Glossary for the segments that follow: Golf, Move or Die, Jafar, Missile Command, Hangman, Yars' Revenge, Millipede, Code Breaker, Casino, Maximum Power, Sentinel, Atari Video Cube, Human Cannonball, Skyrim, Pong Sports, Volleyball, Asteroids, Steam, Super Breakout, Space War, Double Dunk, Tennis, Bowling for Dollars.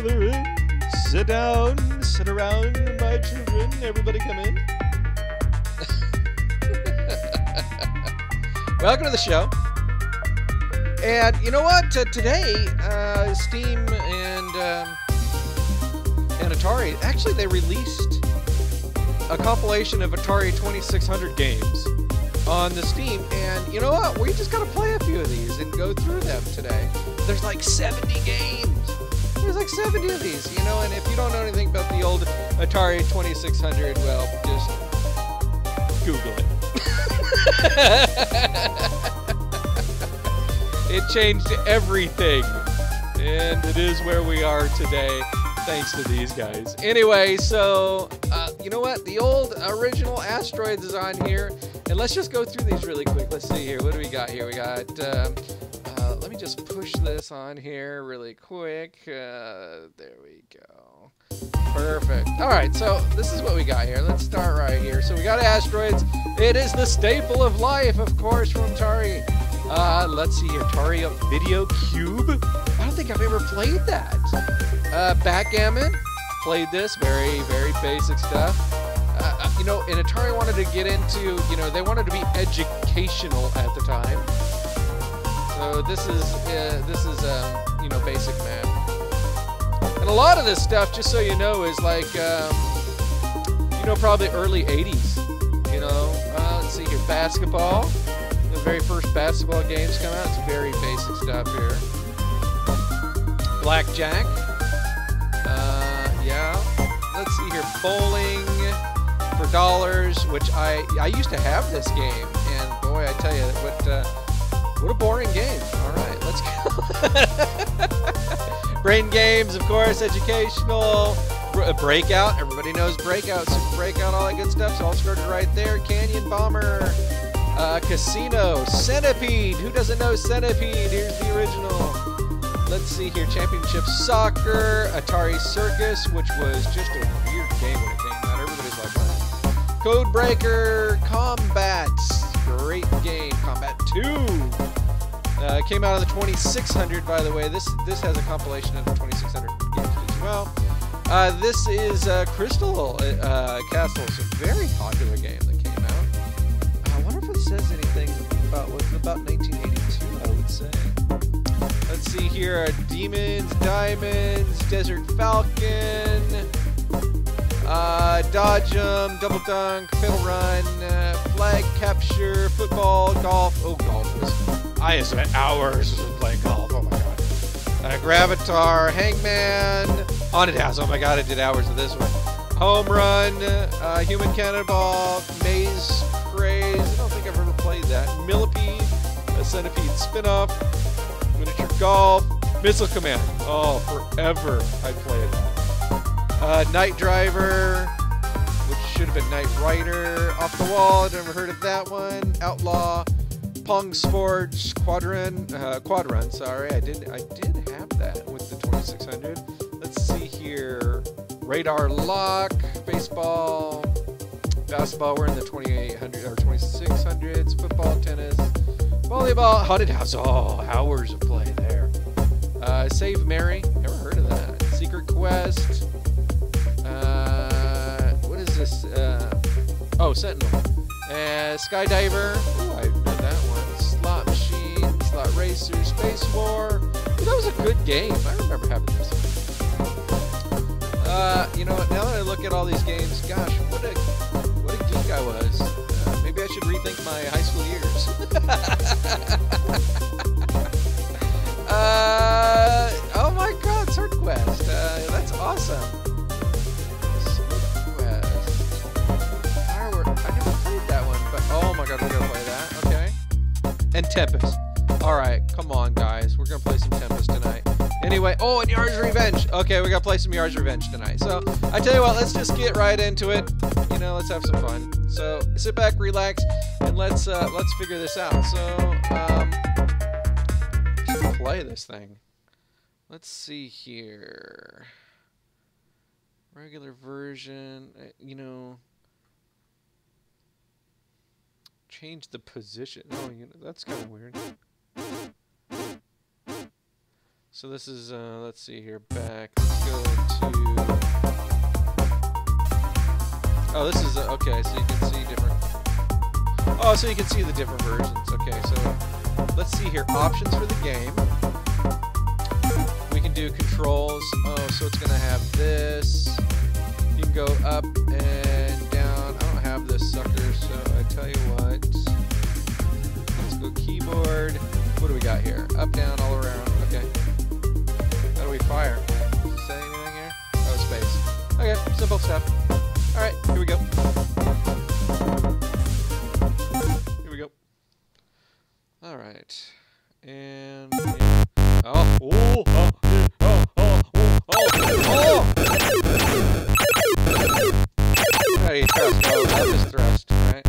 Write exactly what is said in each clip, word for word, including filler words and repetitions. gather in. Sit down, sit around, my children. Everybody come in. Welcome to the show. And you know what? Uh, today, uh, Steam and, um, and Atari, actually they released a compilation of Atari twenty-six hundred games on the Steam, and you know what? We just gotta play a few of these and go through them today. There's like seventy games. There's like seventy of these, you know, and if you don't know anything about the old Atari twenty-six hundred, well, just Google it. It changed everything, and it is where we are today, thanks to these guys. Anyway, so, uh, you know what? The old original Asteroids is on here. And let's just go through these really quick. Let's see here. What do we got here? We got, um, uh, let me just push this on here really quick. Uh, there we go. Perfect. All right, so this is what we got here. Let's start right here. So we got Asteroids. It is the staple of life, of course, from Atari. Uh, let's see here. Atari Video Cube. I don't think I've ever played that. Uh, Backgammon. Played this. Very, very basic stuff. Uh, you know, and Atari wanted to get into, you know, they wanted to be educational at the time. So this is, uh, this is, um, you know, basic map. And a lot of this stuff, just so you know, is like, um, you know, probably early eighties, you know. Uh, let's see here, Basketball. The very first basketball games come out. It's very basic stuff here. Blackjack. Uh, yeah. Let's see here, Bowling for Dollars, which I I used to have this game, and boy, I tell you, what uh, what a boring game. All right, let's go. Brain Games, of course, educational. Breakout, everybody knows Breakout, Super Breakout, all that good stuff. So all started right there. Canyon Bomber, uh, Casino, Centipede. Who doesn't know Centipede? Here's the original. Let's see here, Championship Soccer, Atari Circus, which was just a weird game when it came out. Everybody's like, what? Codebreaker, Combat, great game, Combat two. Uh, came out of the twenty-six hundred, by the way. This this has a compilation of the twenty-six hundred games as well. Uh, this is uh, Crystal uh, Castle, so very popular game that came out. I wonder if it says anything about, about nineteen eighty-two, I would say. Let's see here, are Demons, Diamonds, Desert Falcon, uh, Dodge 'em, Double Dunk, Fiddle Run, uh, Flag Capture, Football, Golf. Oh, Golf was, I spent hours playing Golf, oh my god. Uh, Gravitar, Hangman, Haunted House, oh my god, I did hours of this one. Home Run, uh, Human Cannonball, Maze Craze, I don't think I've ever played that. Millipede, a Centipede spin-off. Miniature Golf, Missile Command. Oh, forever I played that. Uh, Night Driver, which should have been Night Rider. Off the Wall, I've never heard of that one. Outlaw, Pong's Forge, Quadrun. Uh, Quadrun, sorry, I did. I did have that with the twenty-six hundred. Let's see here, Radar Lock, Baseball, Basketball. We're in the twenty-eight hundred or twenty-six hundreds. Football, tennis. Volleyball, Haunted House, oh, hours of play there. Uh, Save Mary, never heard of that. Secret Quest, uh, what is this? Uh, oh, Sentinel. Uh, Skydiver, oh, I've done that one. Slot Machine, Slot Racer, Space War. Ooh, that was a good game, I remember having this one. Uh, you know what, now that I look at all these games, gosh, what a, what a geek I was. Uh, maybe I should rethink my high school years. uh, oh my god, Sword Quest. Uh, that's awesome. Sword Quest. Firework. I never played that one, but oh my god, we're gonna play that. Okay. And Tempest. Alright, come on guys. We're gonna play some Tempest tonight. Anyway, oh, and Yars' Revenge. Okay, we gotta play some Yars' Revenge tonight. So, I tell you what, let's just get right into it. You know, let's have some fun. So, sit back, relax, and let's uh, let's figure this out. So, um, let's play this thing. Let's see here. Regular version, you know. Change the position. Oh, you know, that's kind of weird. So this is, uh, let's see here, back, let's go to, oh, this is, uh, okay, so you can see different, oh, so you can see the different versions. Okay, so let's see here, options for the game, we can do controls, oh, so it's going to have this, you can go up and down. I don't have this sucker, so I tell you what, let's go keyboard. What do we got here? Up, down, all around, okay. How do we fire? Does it say anything here? Oh, space. Okay, simple stuff. Alright, here we go. Here we go. Alright. And... oh! Oh! Oh! Oh! Oh! Oh! Oh! How do you thrust? Oh, I just thrust, right?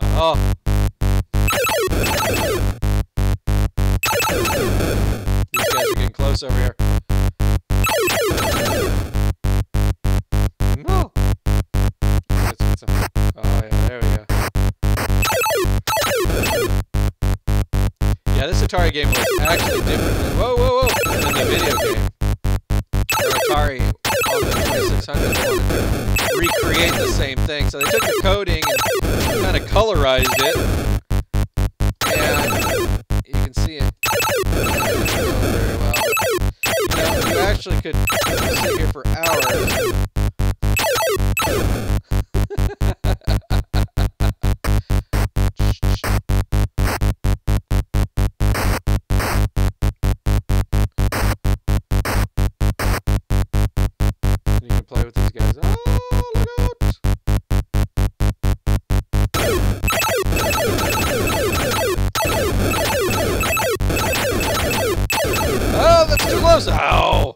Oh! These guys are getting close over here. No! Oh yeah, there we go. Yeah, this Atari game was actually different than, whoa, whoa, whoa, than the video game. Atari on the twenty-six hundred wanted to recreate the same thing, so they took the coding and kind of colorized it. Actually could sit here for hours. And you can play with these guys. Oh, look out! Oh, that's too close! Ow!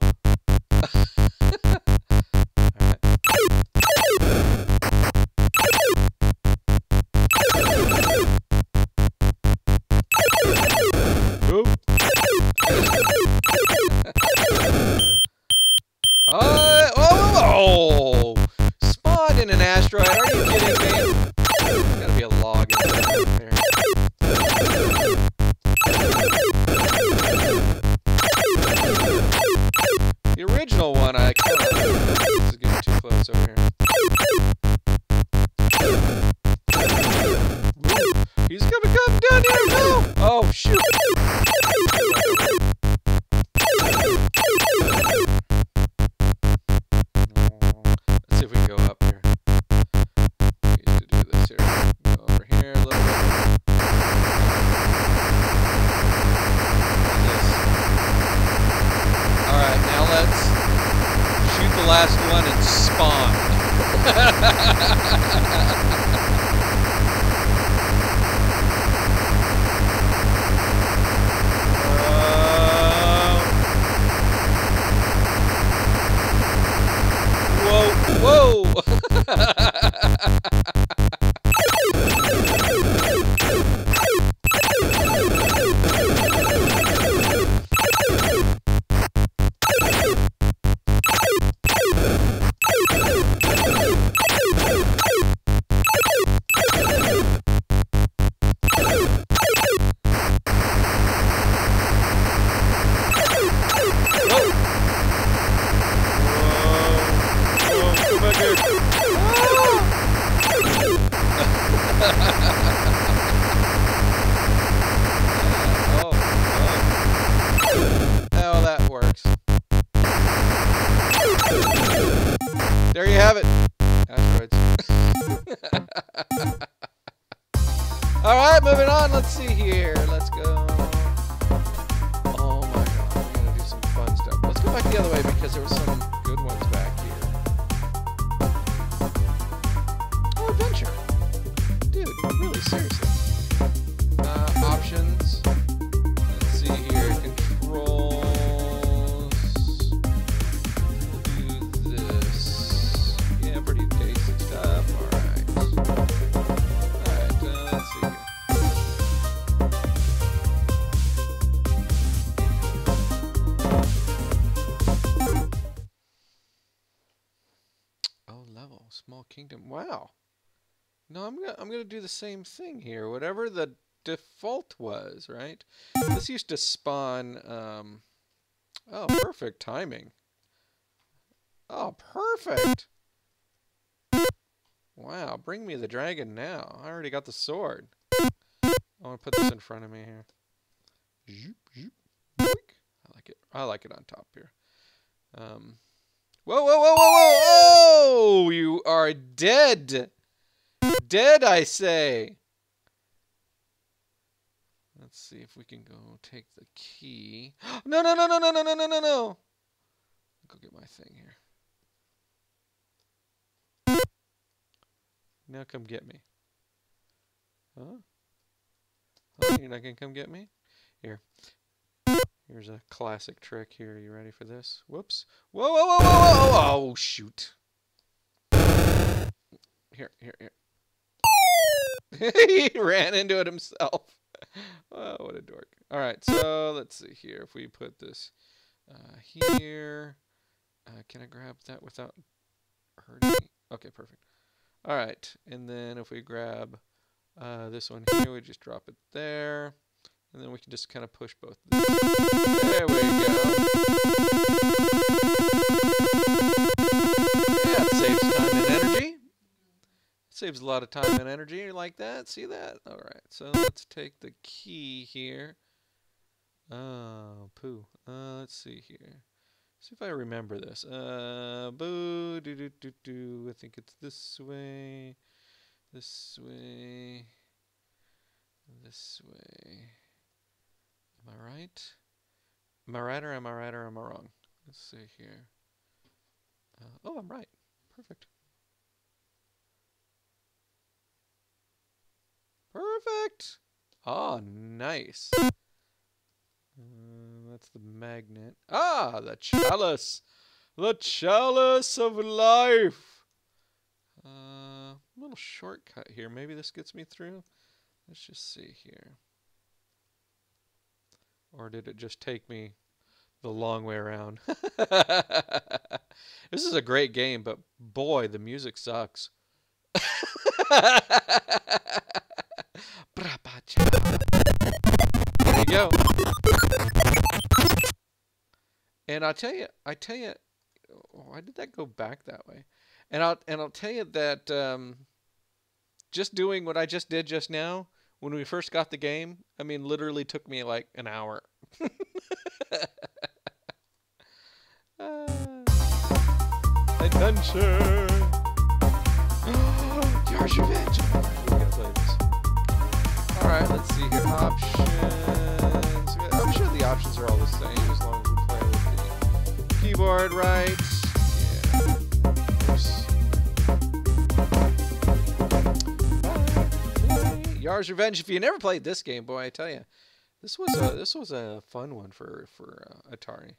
Kingdom. Wow. No, I'm gonna I'm gonna do the same thing here. Whatever the default was, right? This used to spawn... Um, oh, perfect timing. Oh, perfect! Wow, bring me the dragon now. I already got the sword. I want to put this in front of me here. Zoop, zoop, boink. I like it. I like it on top here. Um, whoa, whoa, whoa, whoa, whoa! Oh, you are dead. Dead, I say. Let's see if we can go take the key. No, no, no, no, no, no, no, no, no, no. Go get my thing here. Now come get me. Huh? Oh, you're not gonna come get me? Here. Here's a classic trick here. Are you ready for this? Whoops. Whoa, whoa, whoa, whoa, whoa, whoa. Oh, shoot. Here, here, here. He ran into it himself. Oh, what a dork. All right, so let's see here. If we put this uh, here. Uh, can I grab that without hurting me? Okay, perfect. All right, and then if we grab uh, this one here, we just drop it there. And then we can just kind of push both of these. There we go. Yeah, it saves time and energy. It saves a lot of time and energy like that. See that? All right. So let's take the key here. Oh, poo. Uh, let's see here. See if I remember this. Uh, boo, do, do, do, do. I think it's this way. This way. This way. Am I right? Am I right or am I right or am I wrong? Let's see here. Uh, oh, I'm right. Perfect. Perfect! Oh, nice. Uh, that's the magnet. Ah, the chalice. The chalice of life. A uh, little shortcut here. Maybe this gets me through. Let's just see here. Or did it just take me the long way around? This is a great game, but boy, the music sucks. There you go. And I'll tell you, I tell you, why did that go back that way? And I'll and I'll tell you that um, just doing what I just did just now. When we first got the game, I mean, literally took me like an hour. uh, adventure! Yars' Revenge! We gotta play this. Alright, let's see here. Options. I'm sure the options are all the same as long as we play with the keyboard, right? Yeah. Oops. Yars' Revenge. If you never played this game, boy, I tell you, this was a this was a fun one for for uh, Atari.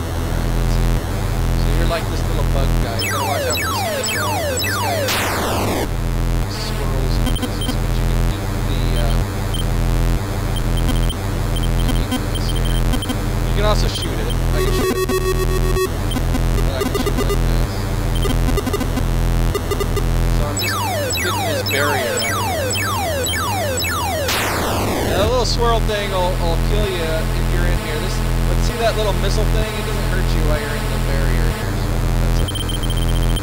So you're like this little bug guy. You gotta watch out for this guy. This guy is squirrels. And this is what you can do with the. Uh, you can also shoot it. I can shoot it. I can shoot it like this. So I'm just picking this barrier. And that little swirl thing will, will kill you if you're in here. This, but see that little missile thing? It doesn't hurt you while you're in the barrier here.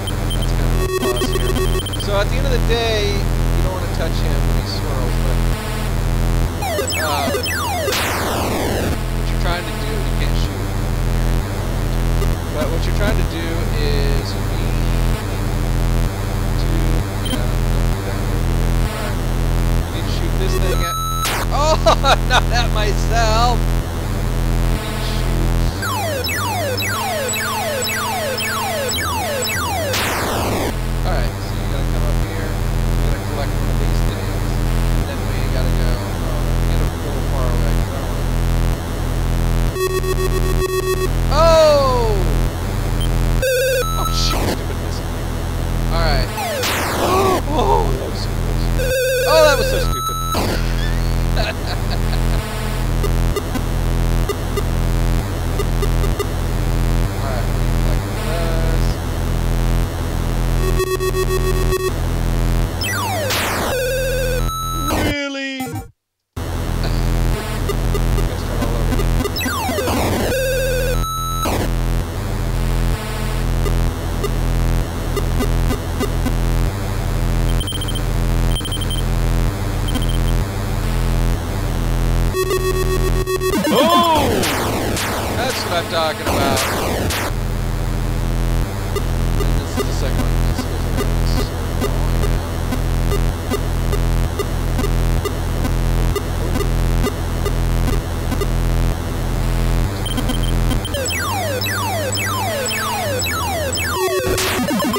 So that's, a, that's kind of a boss here. So at the end of the day, you don't want to touch him when he swirls, but uh, what you're trying to do, you can't shoot. But what you're trying to do is this thing at... Oh, not at myself! Alright, so you gotta come up here, you gotta collect one of these things, and then we gotta go, oh, get a little far away, I don't wanna... Oh! Oh, shit, stupid missile. Alright. Oh, oh, that was so close. Oh, that was so stupid. what I'm talking about. This is the second one.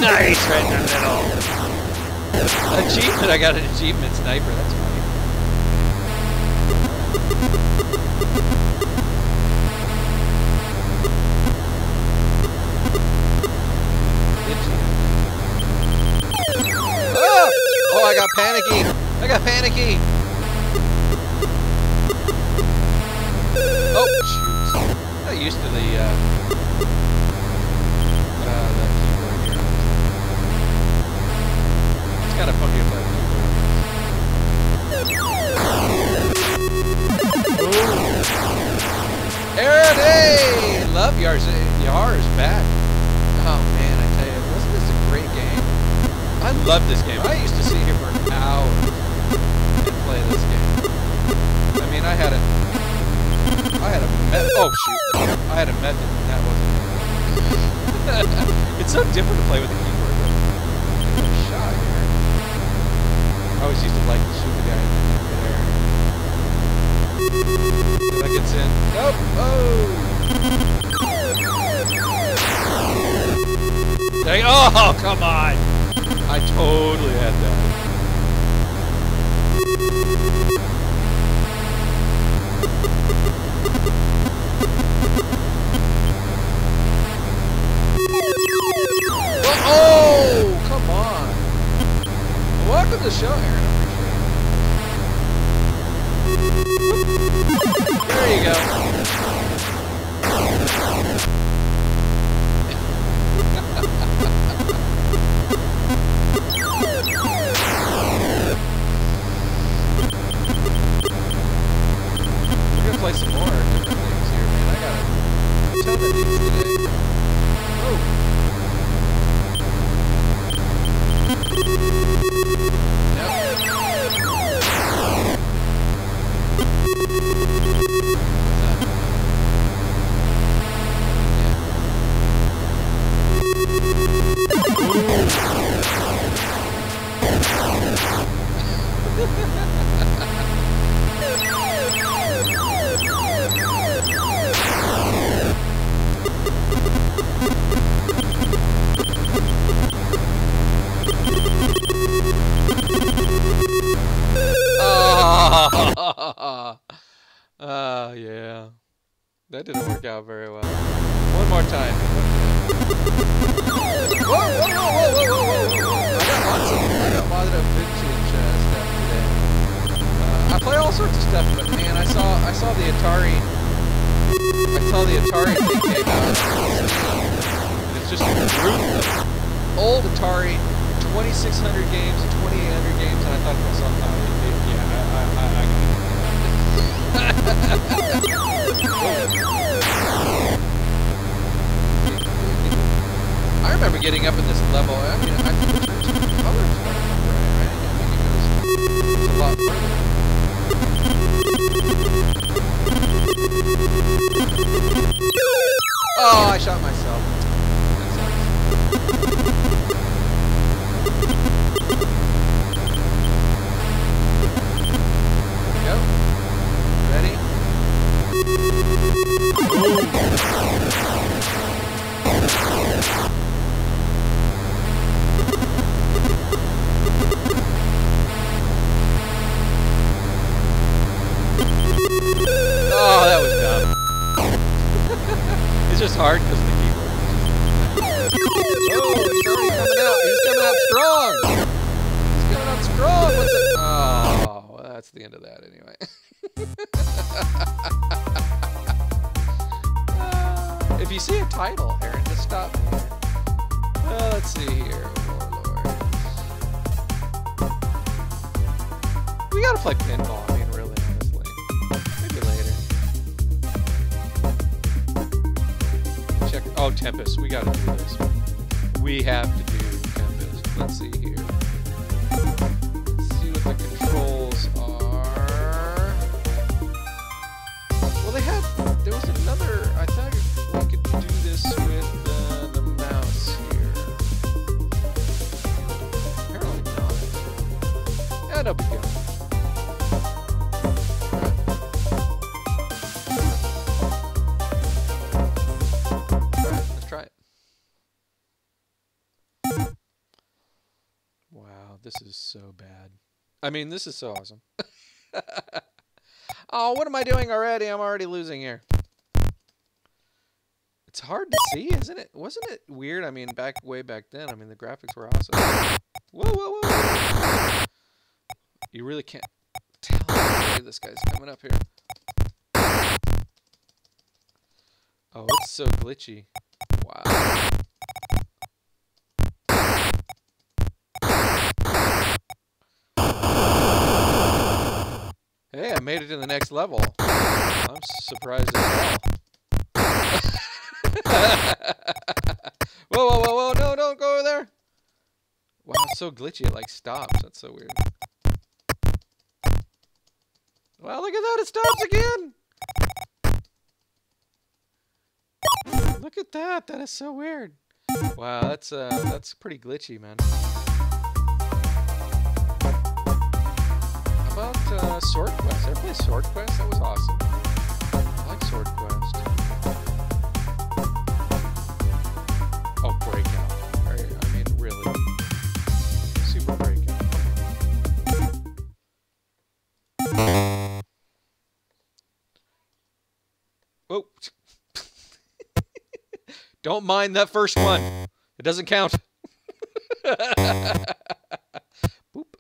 Nice, right in the middle. Achievement! I got an achievement sniper. That's funny. Ah! Oh, I got panicky. I got panicky. Oh, shoot! I'm not used to the. Uh... I got a funky button. Air day! Love Yars. Yars back. Oh man, I tell you, wasn't this a great game? I love this game. I used to sit here for hours and play this game. I mean, I had a, I had a method. Oh shoot! I had a method, and that wasn't. It's so different to play with a keyboard. Though. Shot here. I always used to like to shoot the guy in the air. That gets in. Nope! Oh! Dang. Oh, come on! I totally had that. Oh! Oh come on! Welcome to the show, Aaron. I appreciate it. There you go. We're gonna play some more different things here, man. I got a ton of these today. Oh. Oh, uh, yeah. That didn't work out very well. One more time. Whoa, whoa, whoa, whoa, whoa, whoa, whoa. I got lots of, I got a lot of vintage uh, stuff today. Uh, I play all sorts of stuff, but man, I saw, I saw the Atari, I saw the Atari thing came out. And it's just a group of old Atari twenty-six hundred games, twenty-eight hundred games, and I thought to myself, I remember getting up in this level. I mean, I think it's colors, if I remember right. I think it goes a lot further. Oh, I shot myself. That sucks. There we go. Ready? Oh, that was dumb. It's just hard because of the keyboard. Oh, he's already coming out. He's coming out strong. He's coming out strong. What's it? Oh, well, that's the end of that anyway. uh, if you see a title, Aaron, just stop me. Uh, let's see here. Oh, Lord. We gotta play pinball, I mean, really, honestly. Maybe later. Check. Oh, Tempest. We gotta do this. We have to do Tempest. Let's see here. Let's see what the controls are. They had, there was another, I thought this is so bad. I mean, this is so awesome. Oh, what am I doing already? I'm already losing here. It's hard to see, isn't it? Wasn't it weird? I mean, back way back then, I mean, the graphics were awesome. Whoa, whoa, whoa. You really can't tell the way this guy's coming up here. Oh, it's so glitchy. Wow. Hey, I made it to the next level. I'm surprised as well. Whoa, whoa, whoa, whoa, no, don't go over there. Wow, it's so glitchy, it like stops. That's so weird. Wow, look at that, it stops again. Look at that, that is so weird. Wow, that's uh, that's pretty glitchy, man. How about uh, Sword Quest? Did I play Sword Quest? That was awesome. I like Sword Quest. Oh, Breakout. I mean, really. Super Breakout. Whoa. Don't mind that first one. It doesn't count. Boop.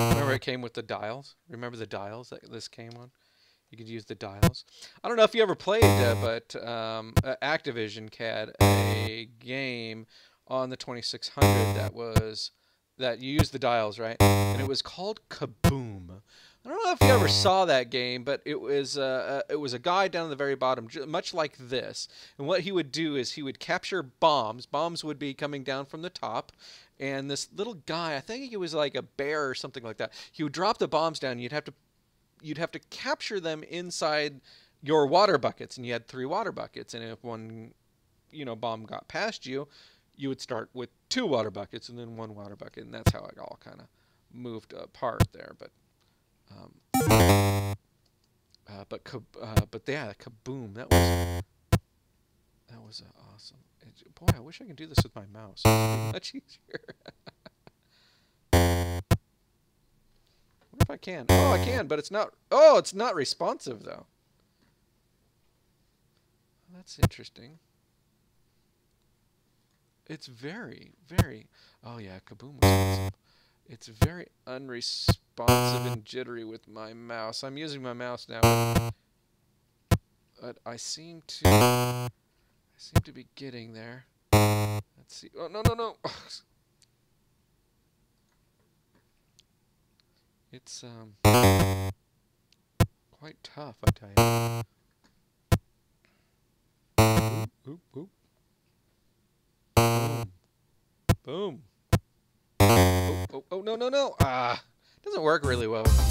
Remember it came with the dials? Remember the dials that this came on? You could use the dials. I don't know if you ever played, uh, but um, uh, Activision had a game on the twenty-six hundred that was that you used the dials, right? And it was called Kaboom. I don't know if you ever saw that game, but it was uh, it was a guy down at the very bottom, much like this. And what he would do is he would capture bombs. Bombs would be coming down from the top. And this little guy, I think he was like a bear or something like that. He would drop the bombs down. You'd have to, you'd have to capture them inside your water buckets. And you had three water buckets. And if one, you know, bomb got past you, you would start with two water buckets and then one water bucket. And that's how it all kind of moved apart there. But... Um, uh, but uh, but yeah, Kaboom! That was that was uh, awesome. It, boy, I wish I could do this with my mouse. It's much easier. I wonder if I can. Oh, I can, but it's not. Oh, it's not responsive though. That's interesting. It's very, very. Oh yeah, Kaboom was awesome. It's very unresponsive and jittery with my mouse. I'm using my mouse now, but, but I seem to, I seem to be getting there. Let's see. Oh no no no! It's um quite tough, I tell you. Oop oop oop. Boom. Boom. Oh, oh, oh, no, no, no. Ah, doesn't work really well with the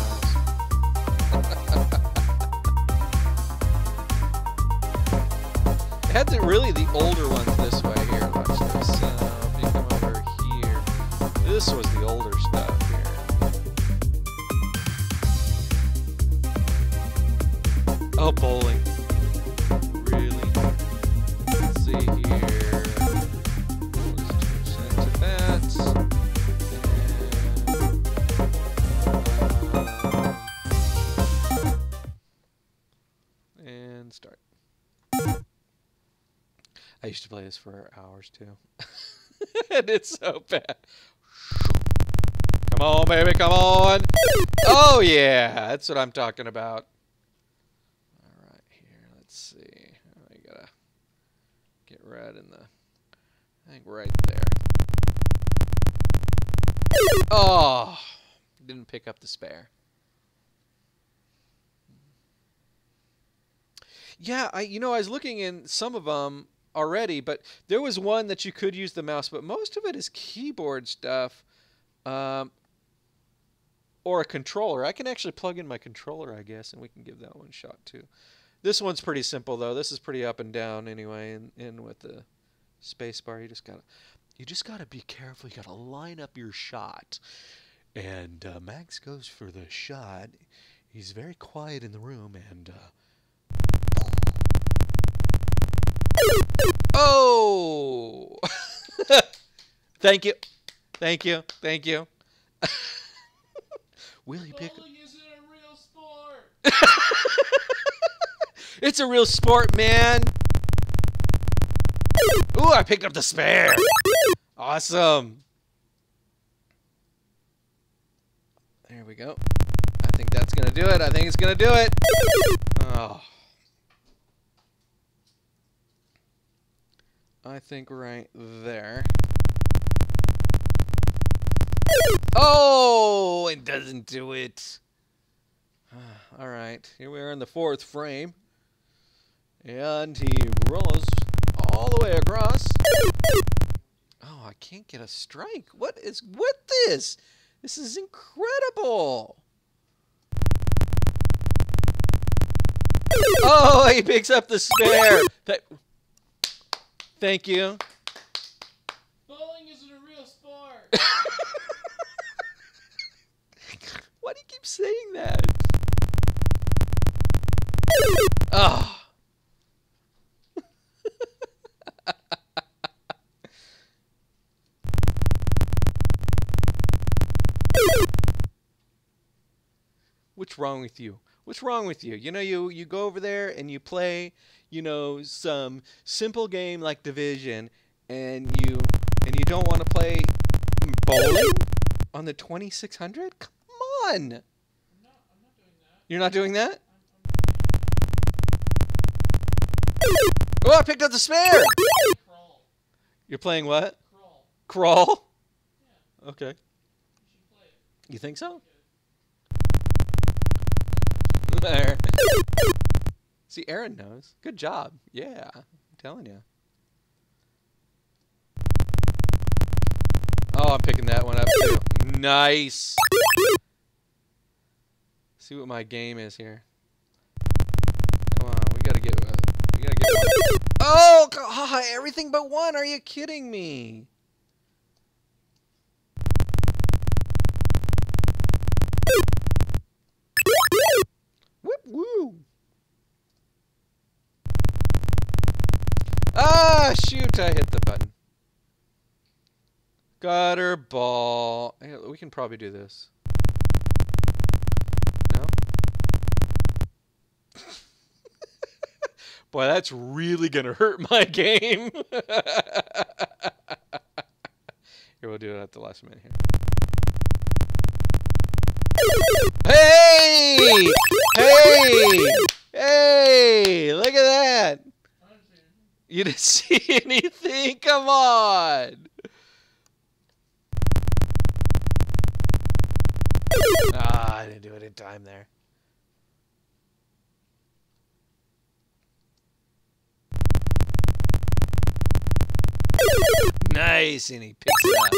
mouse. It had to really the older ones this way here. Watch this. Uh, if you come over here. This was the older stuff here. Oh, bowling. Really? Let's see here. Let's do that. Start. I used to play this for hours too. And it's so bad. Come on, baby, come on. Oh yeah, that's what I'm talking about. All right, here, let's see. I gotta get right in the, I think right there. Oh, didn't pick up the spare. Yeah, I you know, I was looking in some of them already, but there was one that you could use the mouse, but most of it is keyboard stuff um, or a controller. I can actually plug in my controller, I guess, and we can give that one a shot too. This one's pretty simple, though. This is pretty up and down anyway, and, and with the space bar, you just gotta, you just gotta be careful. You gotta line up your shot, and uh, Max goes for the shot. He's very quiet in the room, and... Uh, Oh! Thank you. Thank you. Thank you. Willie Pick. Bowling isn't a real sport. It's a real sport, man. Ooh, I picked up the spare. Awesome. There we go. I think that's going to do it. I think it's going to do it. Oh. I think right there. Oh, it doesn't do it. All right. Here we are in the fourth frame. And he rolls all the way across. Oh, I can't get a strike. What is with this? This is incredible. Oh, he picks up the spare. Th Thank you. Bowling isn't a real sport. Why do you keep saying that? Oh. What's wrong with you? What's wrong with you? You know, you, you go over there and you play, you know, some simple game like Division, and you and you don't want to play bowling on the twenty-six hundred? Come on! I'm not, I'm not doing that. You're not doing that? I'm, I'm oh, I picked up the spare! Crawl. You're playing what? Crawl. Crawl? Yeah. Okay. You should play it. You think so? There. See, Aaron knows. Good job. Yeah, I'm telling you. Oh, I'm picking that one up too. Nice. See what my game is here. Come on, we gotta get. Uh, we gotta get. Oh, God, everything but one. Are you kidding me? Whip woo! Ah, shoot! I hit the button. Got her ball. We can probably do this. No. Boy, that's really gonna hurt my game. Here, we'll do it at the last minute here. Hey! Hey! Hey! Look at that! You didn't see anything? Come on! Ah, I didn't do it in time there. Nice, and he picks it up.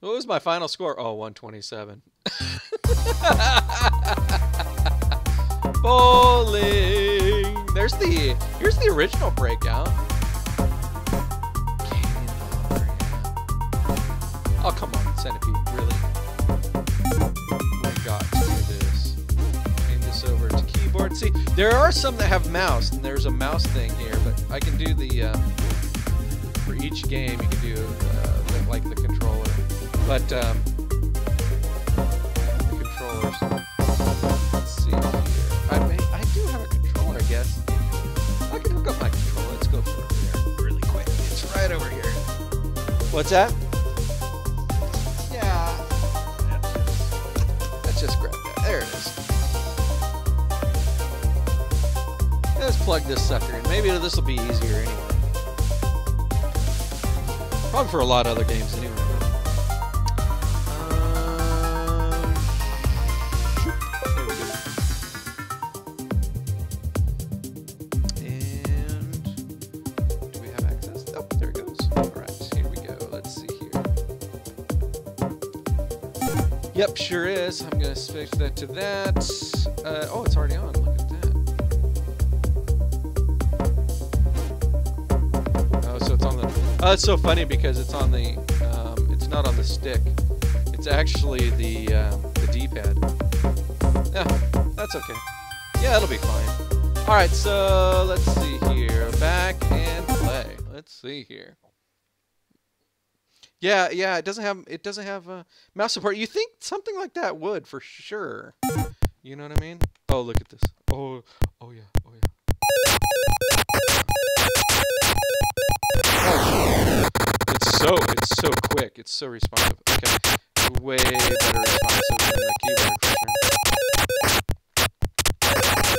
What was my final score? Oh, one twenty-seven. Bowling. There's the, here's the original breakout. Canyon Bomber, yeah. Oh, come on, Centipede, really? We got to do this. Bring this over to keyboard. See, there are some that have mouse, and there's a mouse thing here, but I can do the, uh, for each game, you can do, uh, like the controller. But, um, controllers, let's see here. I, may, I do have a controller, I guess. I can hook up my controller. Let's go for it really quick. It's right over here. What's that? Yeah. Let's just grab that. There it is. Let's plug this sucker in. Maybe this will be easier anyway. Probably for a lot of other games anyway. Yep, sure is. I'm gonna switch that to that. Uh, oh, it's already on. Look at that. Oh, so it's on the. Oh, it's so funny because it's on the. Um, it's not on the stick. It's actually the um, the D-pad. Yeah, that's okay. Yeah, it'll be fine. All right, so let's see here. Back and play. Let's see here. Yeah, yeah, it doesn't have it doesn't have uh, mouse support. You think something like that would for sure. You know what I mean? Oh, look at this. Oh, oh yeah, oh yeah. It's so it's so quick. It's so responsive. Okay, way better responsive than the keyboard for sure.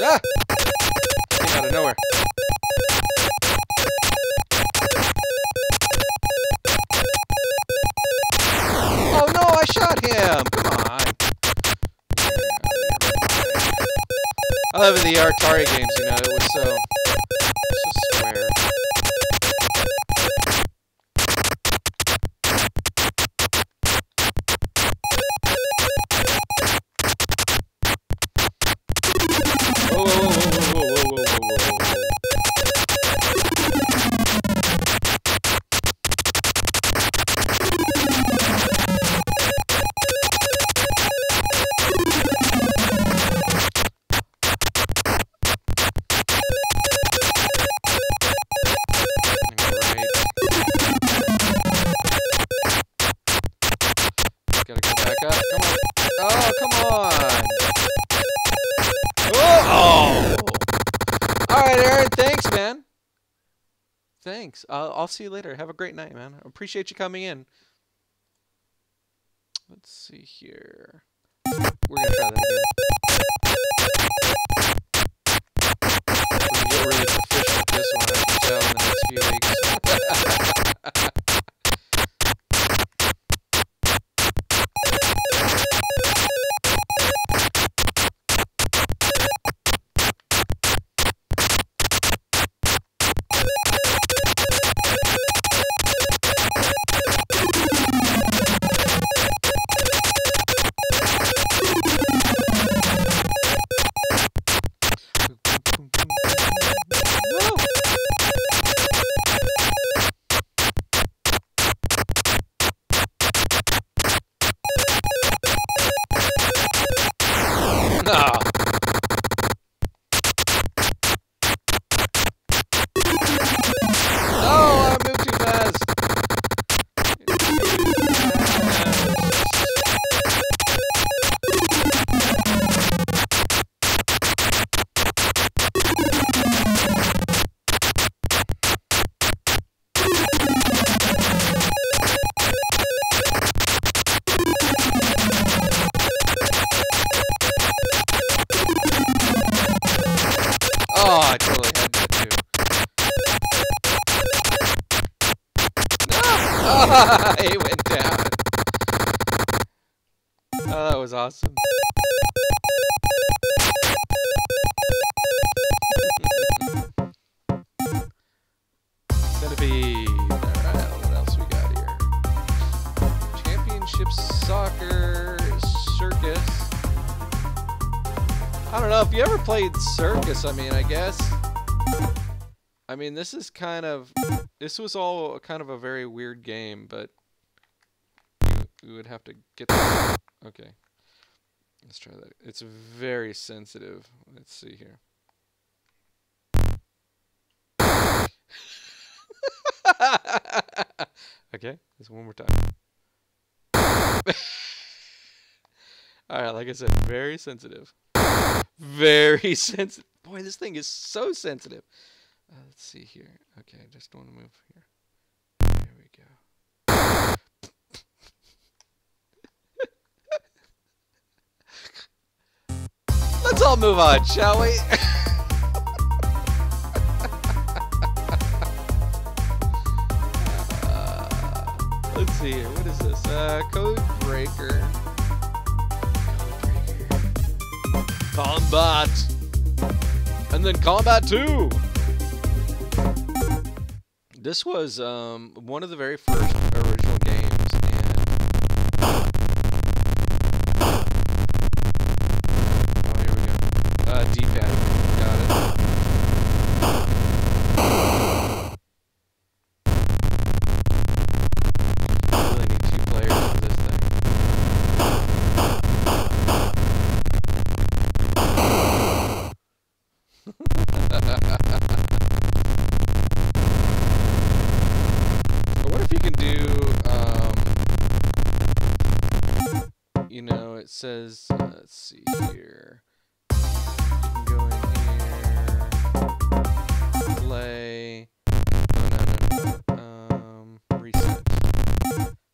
Ah! Came out of nowhere. Oh no! I shot him. Come on. I love the Atari games, you know, it was so, it was so square. Whoa, whoa, whoa, whoa, whoa, whoa, whoa, Thanks. Uh, I'll see you later. Have a great night, man. I appreciate you coming in. Let's see here. We're going to try that again. We can get really proficient with this one, I can tell, in the next few weeks. Awesome. Centipede. Alright, what else we got here? Championship Soccer Circus. I don't know if you ever played Circus, I mean, I guess. I mean, this is kind of, this was all kind of a very weird game, but you, you would have to get the, okay. Let's try that. It's very sensitive. Let's see here. Okay, just one more time. All right, like I said, very sensitive. Very sensitive. Boy, this thing is so sensitive. Uh, let's see here. Okay, I just want to move here. There we go. Let's all move on, shall we? uh, let's see here. What is this? Uh, Code Breaker. Code Breaker. Combat. And then Combat two. This was um, one of the very first original games. And says, let's see here. Go in here. Play. Oh, no, no, no. Um, reset.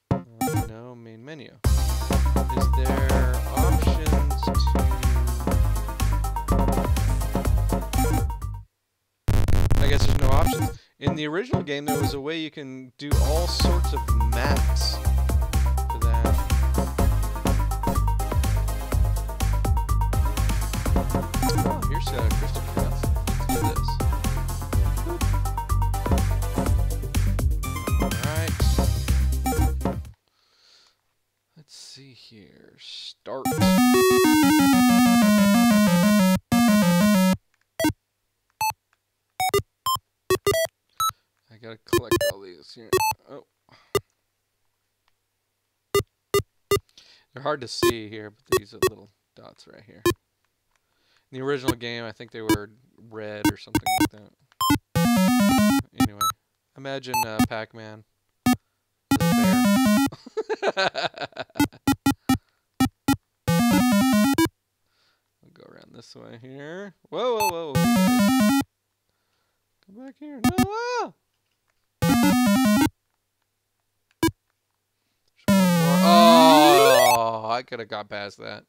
Uh, no, main menu. Is there options to... I guess there's no options. In the original game, there was a way you can do all sorts of maps. Here, start. I gotta collect all these here. Oh. They're hard to see here, but these are little dots right here. In the original game, I think they were red or something like that. Anyway, imagine uh, Pac-Man. The bear. This way here. Whoa, whoa, whoa, okay, guys. Come back here. No, ah! Oh, I could have got past that.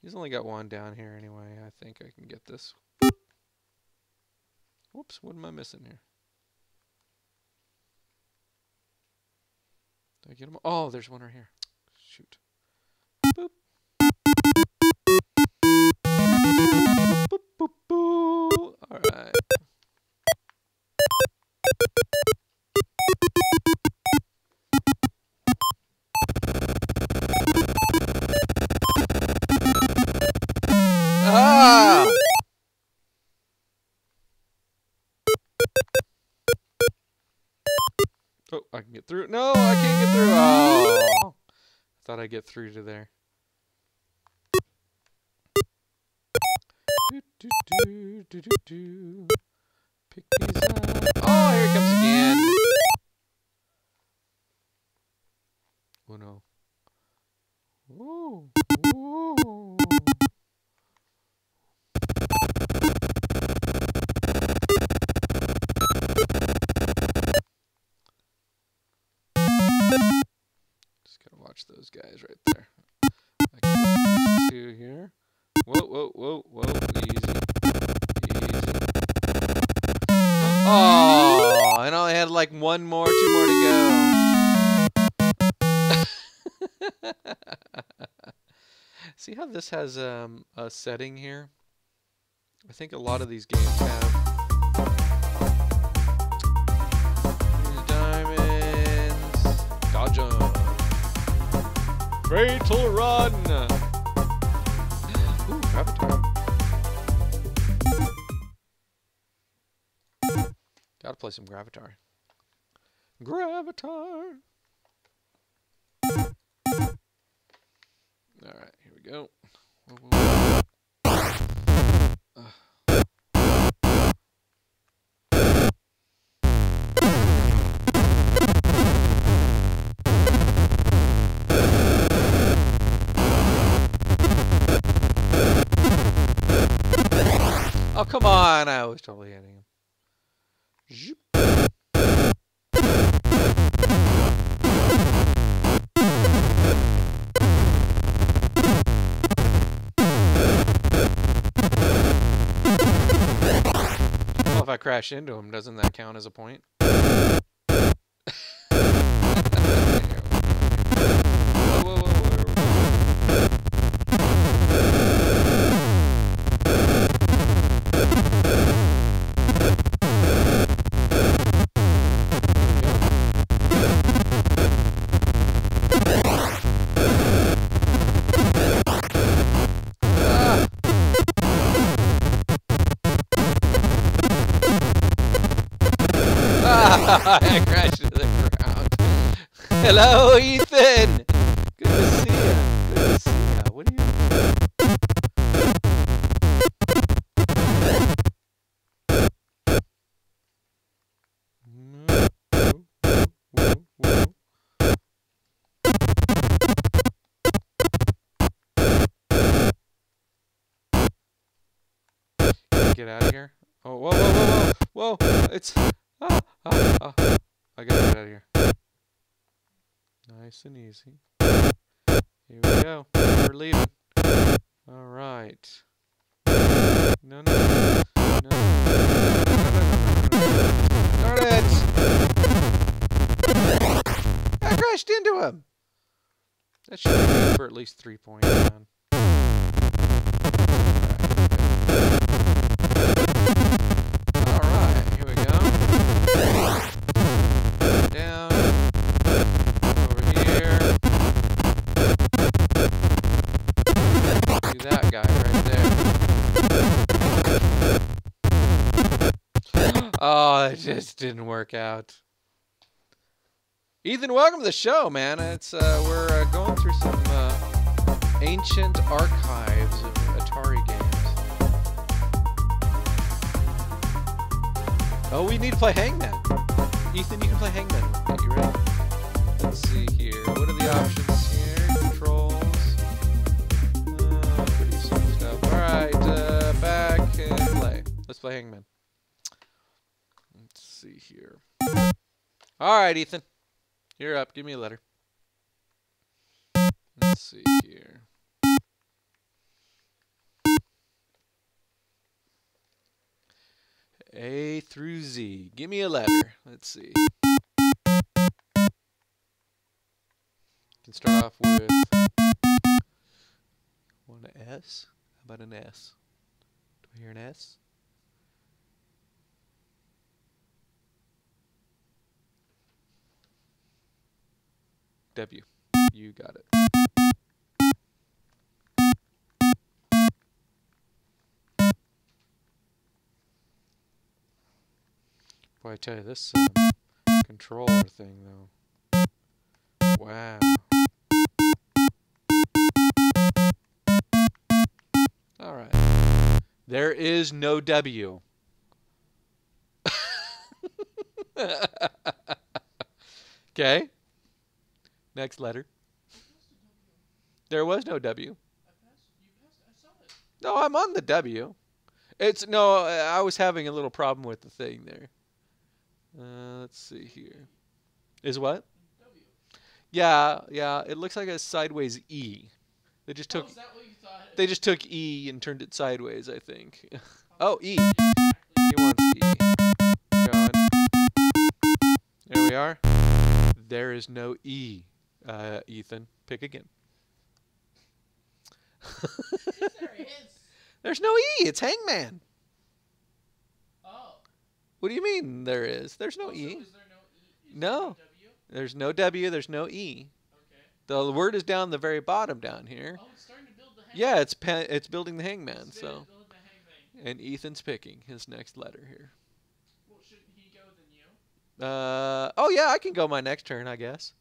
He's only got one down here anyway. I think I can get this. Whoops, what am I missing here? Did I get him? Oh, there's one right here. Shoot. Boop. Alright. Ah! Oh, I can get through. No, I can't get through. Oh, I thought I'd get through to there. Do, do, do, do, do. Pick these up. Oh, here it comes again. Oh no. Whoa. Whoa. Just gotta watch those guys right there. I can get these two here. Whoa, whoa, whoa, whoa, easy, easy. Oh, and I only had like one more, two more to go. See how this has um, a setting here? I think a lot of these games have. Here's diamonds. Dodge 'em. Fatal run. Gravitar. Gotta play some Gravitar. Gravitar! Alright, here we go. Whoa, whoa, whoa. Oh, come on! I was totally hitting him. Zoop. Well, if I crash into him, doesn't that count as a point? I crashed to the ground. Hello, Ethan! Good to see ya. Good to see ya. What are you doing? get out of here. Oh, whoa, whoa, whoa, whoa, whoa. It's, ah, ah, ah. I gotta get out of here. Nice and easy. Here we go. We're leaving. All right. No, no, no, no, no, darn it! I crashed into him. That should be good for at least three points. Man. Oh, it just didn't work out. Ethan, welcome to the show, man. It's uh, we're uh, going through some uh, ancient archives of Atari games. Oh, we need to play Hangman. Ethan, you can play Hangman. Are you ready? Let's see here. What are the options here? Controls. Uh, pretty simple stuff. All right, uh, back and play. Let's play Hangman. See here. All right, Ethan, you're up. Give me a letter. Let's see here. A through Z. Give me a letter. Let's see. You can start off with one S. How about an S? Do I hear an S? W. You got it. Boy, I tell you, this um, controller thing, though. Wow. All right. There is no W. Okay. Next letter. There was no W. I passed, you passed, I saw it. No, I'm on the W. It's no. I was having a little problem with the thing there. Uh, let's see here. Is what? W. Yeah, yeah. It looks like a sideways E. They just took. Oh, is that what you thought? They just took E and turned it sideways, I think. Oh, E. He wants E. God. There we are. There is no E. Uh, Ethan, pick again. There's no E. It's Hangman. Oh. What do you mean there is? There's no oh, E. So is there no E? Is no. There no W? There's no W. There's no E. Okay. The word is down the very bottom down here. Oh, it's starting to build the Hangman. Yeah, it's pe it's building the Hangman. It's so. Build the Hangman. And Ethan's picking his next letter here. Well, shouldn't he go then you? Uh oh yeah, I can go my next turn, I guess.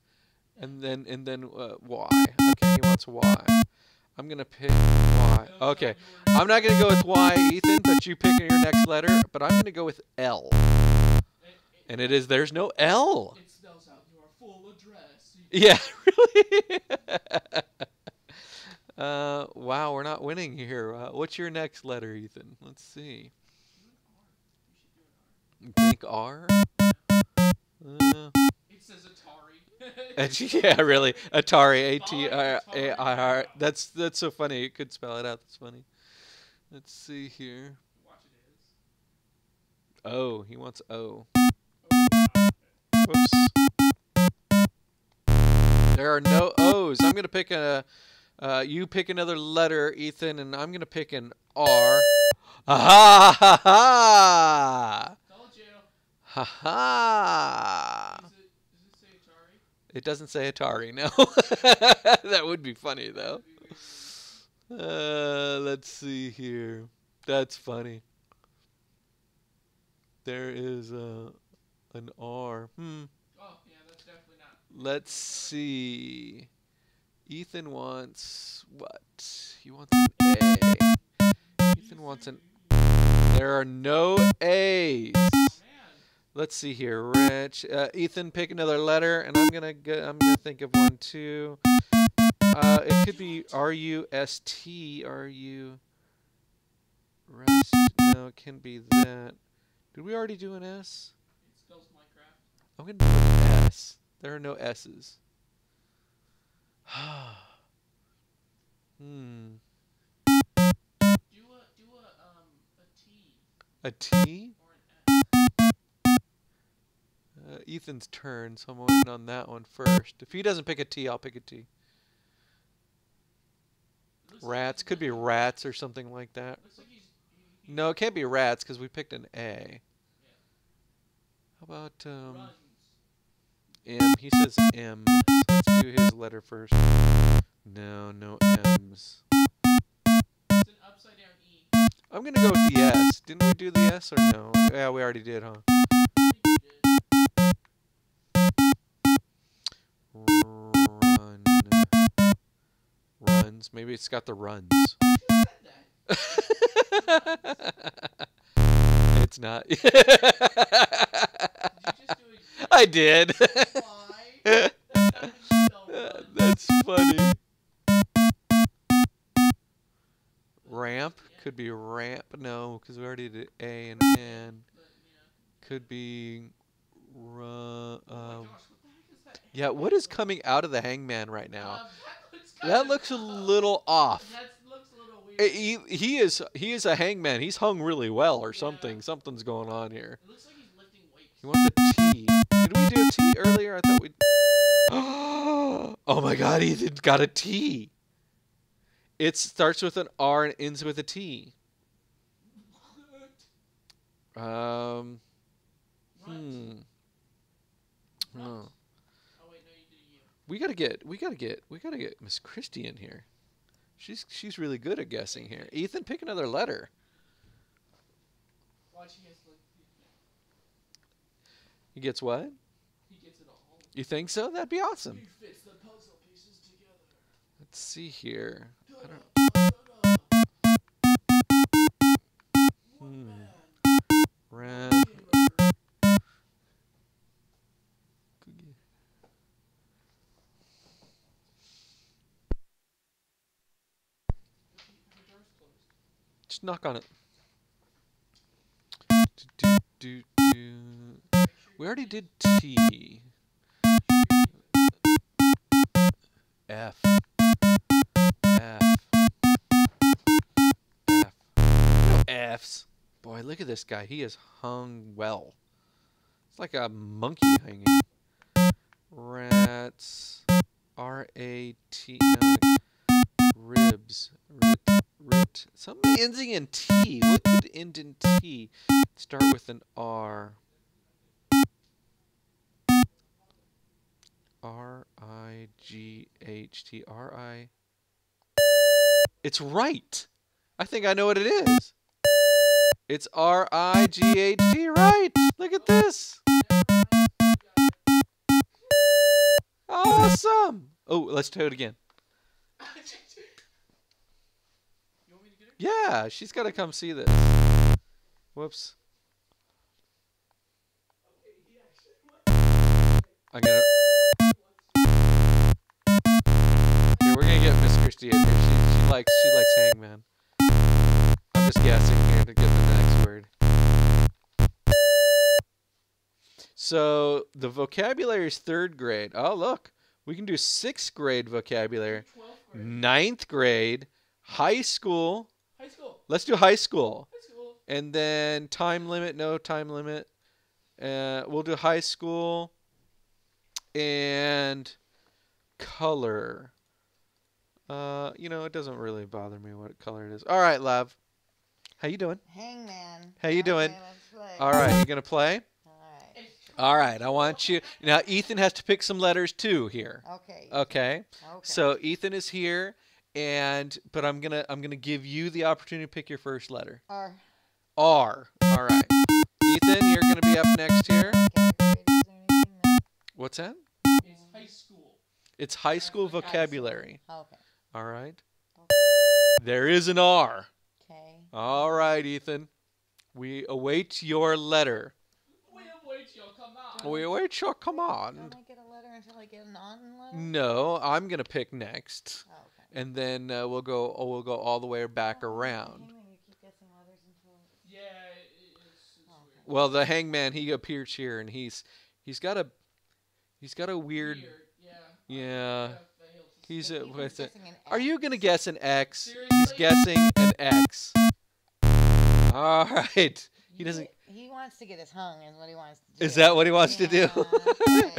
And then and then uh, Y. Okay, he wants Y. I'm gonna pick Y. Okay, I'm not gonna go with Y, Ethan. But you pick your next letter. But I'm gonna go with L. And it is there's no L. It spells out your full address. Yeah, really. uh, wow, we're not winning here. Uh, what's your next letter, Ethan? Let's see. Think R. Uh, it says Atari. Yeah, really. Atari, A T R A I R. That's that's so funny. You could spell it out. That's funny. Let's see here. Oh, he wants O. Whoops. There are no O's. I'm gonna pick a. Uh, you pick another letter, Ethan, and I'm gonna pick an R. Ha ha ha! Told you. Ha ha. It doesn't say Atari, no. That would be funny, though. Uh, let's see here. That's funny. There is a, an R. Hmm. Oh, yeah, that's definitely not. Let's see. Ethan wants what? He wants an A. Ethan wants an... There are no A's. Let's see here, Rich. Uh, Ethan, pick another letter, and I'm gonna go, I'm gonna think of one too. Uh, it could be R U S T, R U. Rest. No, it can be that. Did we already do an S? It spells Minecraft. I'm going to do an S. There are no S's. hmm. Do a, do a, um, a T. A T? Or an S. Uh, Ethan's turn, so I'm waiting on that one first. If he doesn't pick a T, I'll pick a T. Rats. Could be rats or something like that. Looks like he's, he, he no, it can't be rats because we picked an A. Yeah. How about um, Runs. M? He says M. So let's do his letter first. No, no M's. It's an upside down E. I'm going to go with the S. Didn't we do the S or no? Yeah, we already did, huh? I think you did. Run. Runs. Maybe it's got the runs. It's not. Did you just do a I did. Why? That's funny. Ramp could be ramp. No, because we already did A and N. Could be run. Um, yeah, what is coming out of the hangman right now? That looks a little off. That looks a little weird. He, he, is, he is a hangman. He's hung really well or yeah. something. Something's going on here. It looks like he's lifting weights. He wants a T. Did we do a T earlier? I thought we... Oh my god, Ethan got a T. It starts with an R and ends with a T. What? Um, hmm. Oh. We gotta get, we gotta get, we gotta get Miss Christie in here. She's she's really good at guessing here. Ethan, pick another letter. He gets what? He gets it all. You think so? That'd be awesome. He fits the puzzle pieces together. Let's see here. I don't. Hmm. Round. Knock on it. Do, do, do, do. We already did T. F. F. F. No F's. Boy, look at this guy. He is hung well. It's like a monkey hanging. Rats. R A T. No. Ribs. Rit. Rit. Something ending in T. What could end in T? Start with an R. R I G H T R I. It's right. I think I know what it is. It's R I G H T. Right. Look at this. Awesome. Oh, let's do it again. Yeah, she's got to come see this. Whoops. I got it. Here, we're gonna get Miss Christie in here. She she likes she likes Hangman. I'm just guessing here to get the next word. So the vocabulary is third grade. Oh look, we can do sixth grade vocabulary, grade. ninth grade, high school. High school. Let's do high school. High school. And then time limit, no time limit. Uh, we'll do high school and color. Uh, you know, it doesn't really bother me what color it is. All right, love. How you doing? Hangman. How you I'm doing? All right, you gonna play? All right. All right. I want you now. Ethan has to pick some letters too here. Okay. Okay. Okay. So Ethan is here. And but I'm gonna I'm gonna give you the opportunity to pick your first letter. R. R. All right. Ethan, you're gonna be up next here. What's that? It's high school. It's high school vocabulary. Okay. All right. There is an R. Okay. All right, Ethan. We await your letter. We await your command. We await your command. Don't I get a letter until I get an on letter? No, I'm gonna pick next. Oh. And then uh, we'll go. Oh, we'll go all the way back oh, around. You keep guessing letters until... Yeah, Well, the Hangman, he appears here, and he's he's got a he's got a weird, weird yeah. yeah. He's a, with it. Are you gonna guess an X? Seriously? He's guessing an X. All right. He doesn't. He wants to get his hung, is what he wants to do. Is that what he wants yeah. to do? Okay.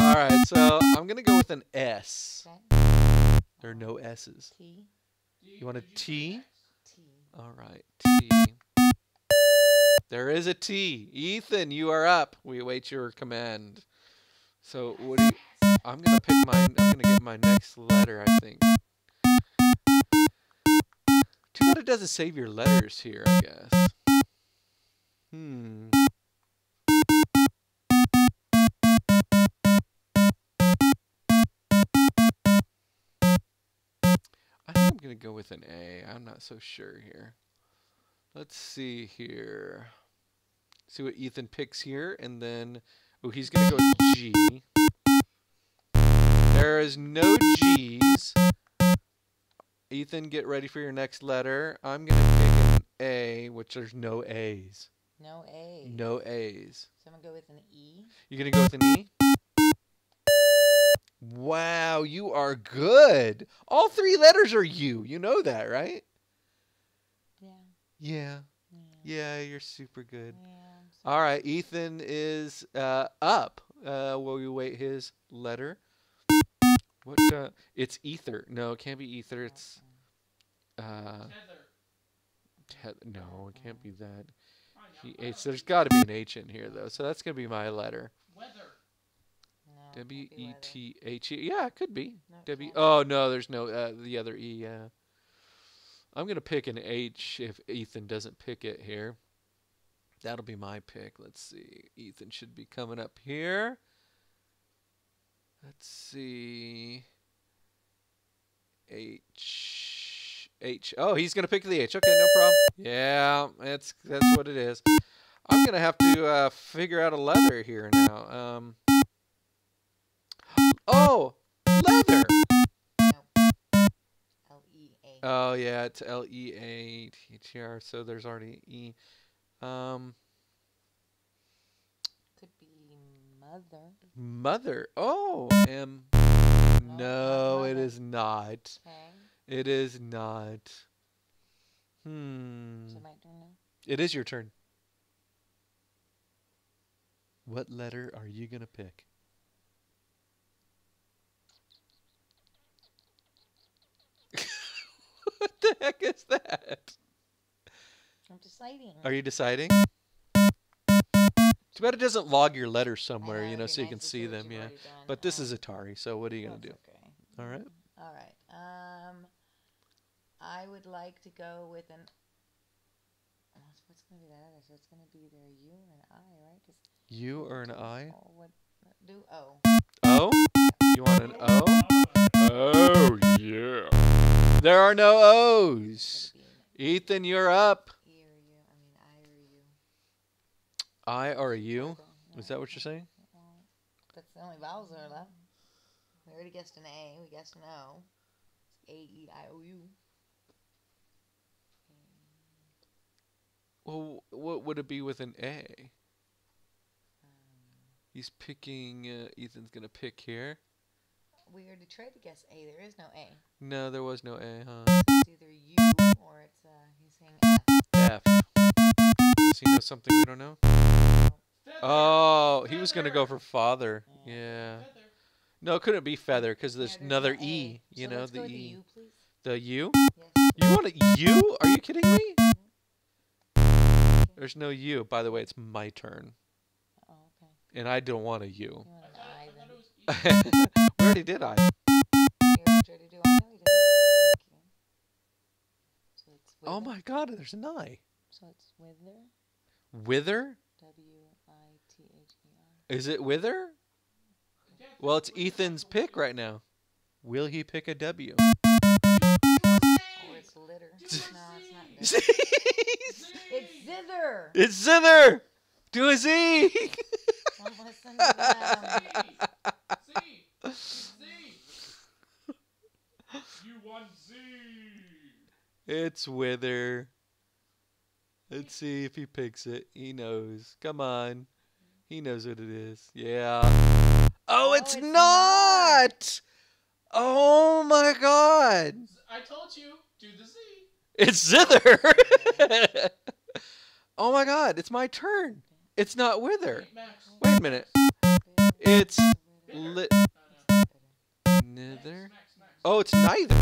All right. So I'm gonna go with an S. Okay. There are no S's. T. You want a T? T. All right. T. There is a T. Ethan, you are up. We await your command. So what do you... I'm going to pick my... I'm going to get my next letter, I think. Too bad it doesn't save your letters here, I guess. Hmm. I think I'm going to go with an A. I'm not so sure here. Let's see here. See what Ethan picks here, and then oh, he's gonna go G. There is no G's. Ethan, get ready for your next letter. I'm gonna pick an A, which there's no A's. No A's. No A's. So I'm gonna go with an E. You're gonna go with an E? Wow, you are good. All three letters are U. You know that, right? Yeah. yeah, yeah, you're super good. Yeah, super All right, Ethan is uh, up. Uh, will we wait his letter? What? Uh, it's ether. No, it can't be ether. It's uh, tether. Te no, it can't be that. He, it's, there's got to be an H in here though, so that's gonna be my letter. Weather. No, W E T H E. Yeah, it could be. No, W. Oh no, there's no uh, the other E. Yeah. I'm going to pick an H if Ethan doesn't pick it here. That'll be my pick. Let's see. Ethan should be coming up here. Let's see. H. H. Oh, he's going to pick the H. Okay, no problem. Yeah, that's, that's what it is. I'm going to have to uh, figure out a leather here now. Um, oh, leather. Oh yeah, it's L E A T H E R. So there's already E. Um, Could be mother. Mother. Oh, M. No, no it is not. Okay. It is not. Hmm. Is it my turn now? It is your turn. What letter are you gonna pick? What the heck is that? I'm deciding. Are you deciding? Too bad it doesn't log your letters somewhere, know, you know, so nice you can see them. Yeah, but this um, is Atari, so what are you gonna do? Okay. All right. All right. Um, I would like to go with an. What's gonna be that other? So it's gonna be either a U or an I, right? Cause U or an I? Oh, what? Do O. O? You want an O? Oh yeah. There are no O's. Ethan, you're up. E or U. I mean, I or U. I or U? Is that what you're saying? That's the only vowels that are left. We already guessed an A. We guessed an O. It's A, E, I, O, U. Well, what would it be with an A? Um, He's picking, uh, Ethan's going to pick here. We already tried to guess A. There is no A. No, there was no A, huh? So it's either U or it's, uh, he's saying F. F. Does he know something we don't know? No. Oh, feather. He was going to go for father. Yeah. yeah. No, it couldn't be feather because there's yeah, another no E. You so know, the E. U, the U? Yes. You want a U? Are you kidding me? Mm-hmm. There's no U. By the way, it's my turn. Oh, okay. And I don't want a U. I thought it was E. Already did I? Oh my God! There's an I. So it's wither. Wither. W I T H E R. Is it wither? Well, it's Ethan's pick right now. Will he pick a W? Oh, it's litter. No, it's not. Z. It's zither. It's zither. Do a Z. Don't listen to them. Z. You want Z. It's wither. Let's see if he picks it. He knows. Come on. He knows what it is. Yeah. Oh, it's, oh, it's not. not! Oh my god! I told you. Do the Z. It's Zither! Oh my god, it's my turn. It's not Wither. Wait a minute. It's lit. Neither. Oh, it's neither.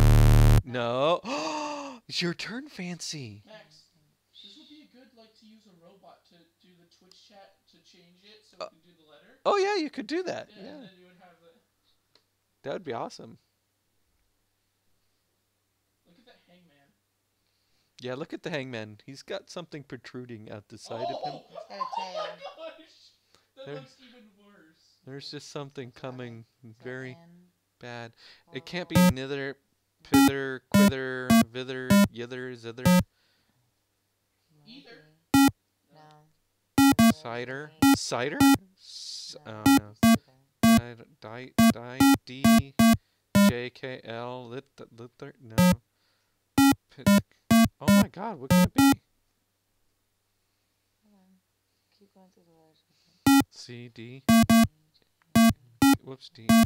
No. It's your turn, Fancy. Max, this would be good, like, to use a robot to do the Twitch chat to change it so we can do the letter. Oh yeah, you could do that. Yeah. yeah. And then you would have the... That would be awesome. Look at that Hangman. Yeah, look at the Hangman. He's got something protruding out the side oh! of him. Oh my gosh! That there, looks even worse. There's just something coming very bad. It can't be nither, pither, quither, vither, yither, zither. Either. No. Cider. Cider? Oh no. Die, die, D, J, K, L, lit, lither, no. Pit. Oh my god, what could it be? Hold on. Keep going through the letters. C, D. Whoops, D. A,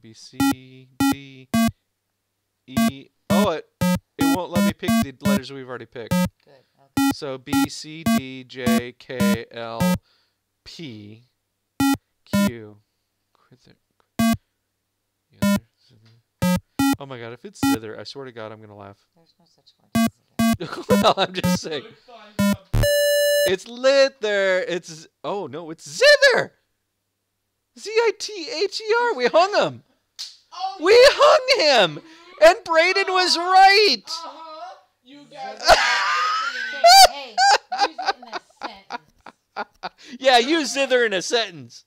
B, C, D, E. Oh, it, it won't let me pick the letters we've already picked. Good. Okay. So B, C, D, J, K, L, P, Q. Yeah. Oh my god, if it's Zither, I swear to god I'm gonna laugh. There's no such one. Well, I'm just saying. It's Lither! It's... Oh no, it's Zither! Z I T H E R! We hung him! Oh, we yeah. hung him! And Brayden uh-huh. was right! Uh-huh! You guys are... Hey, hey, use it in a sentence. Yeah, use Zither in a sentence.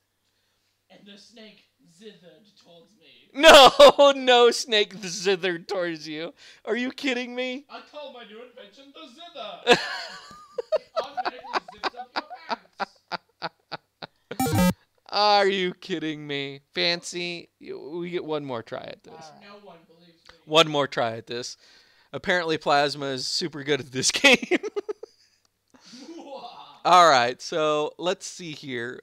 And the snake zithered towards me. No, no, snake zithered towards you. Are you kidding me? I call my new invention the Zither. It automatically zips up your pants. Are you kidding me? Fancy, we get one more try at this. Uh, no one believes me. One more try at this. Apparently Plasma is super good at this game. All right, so let's see here.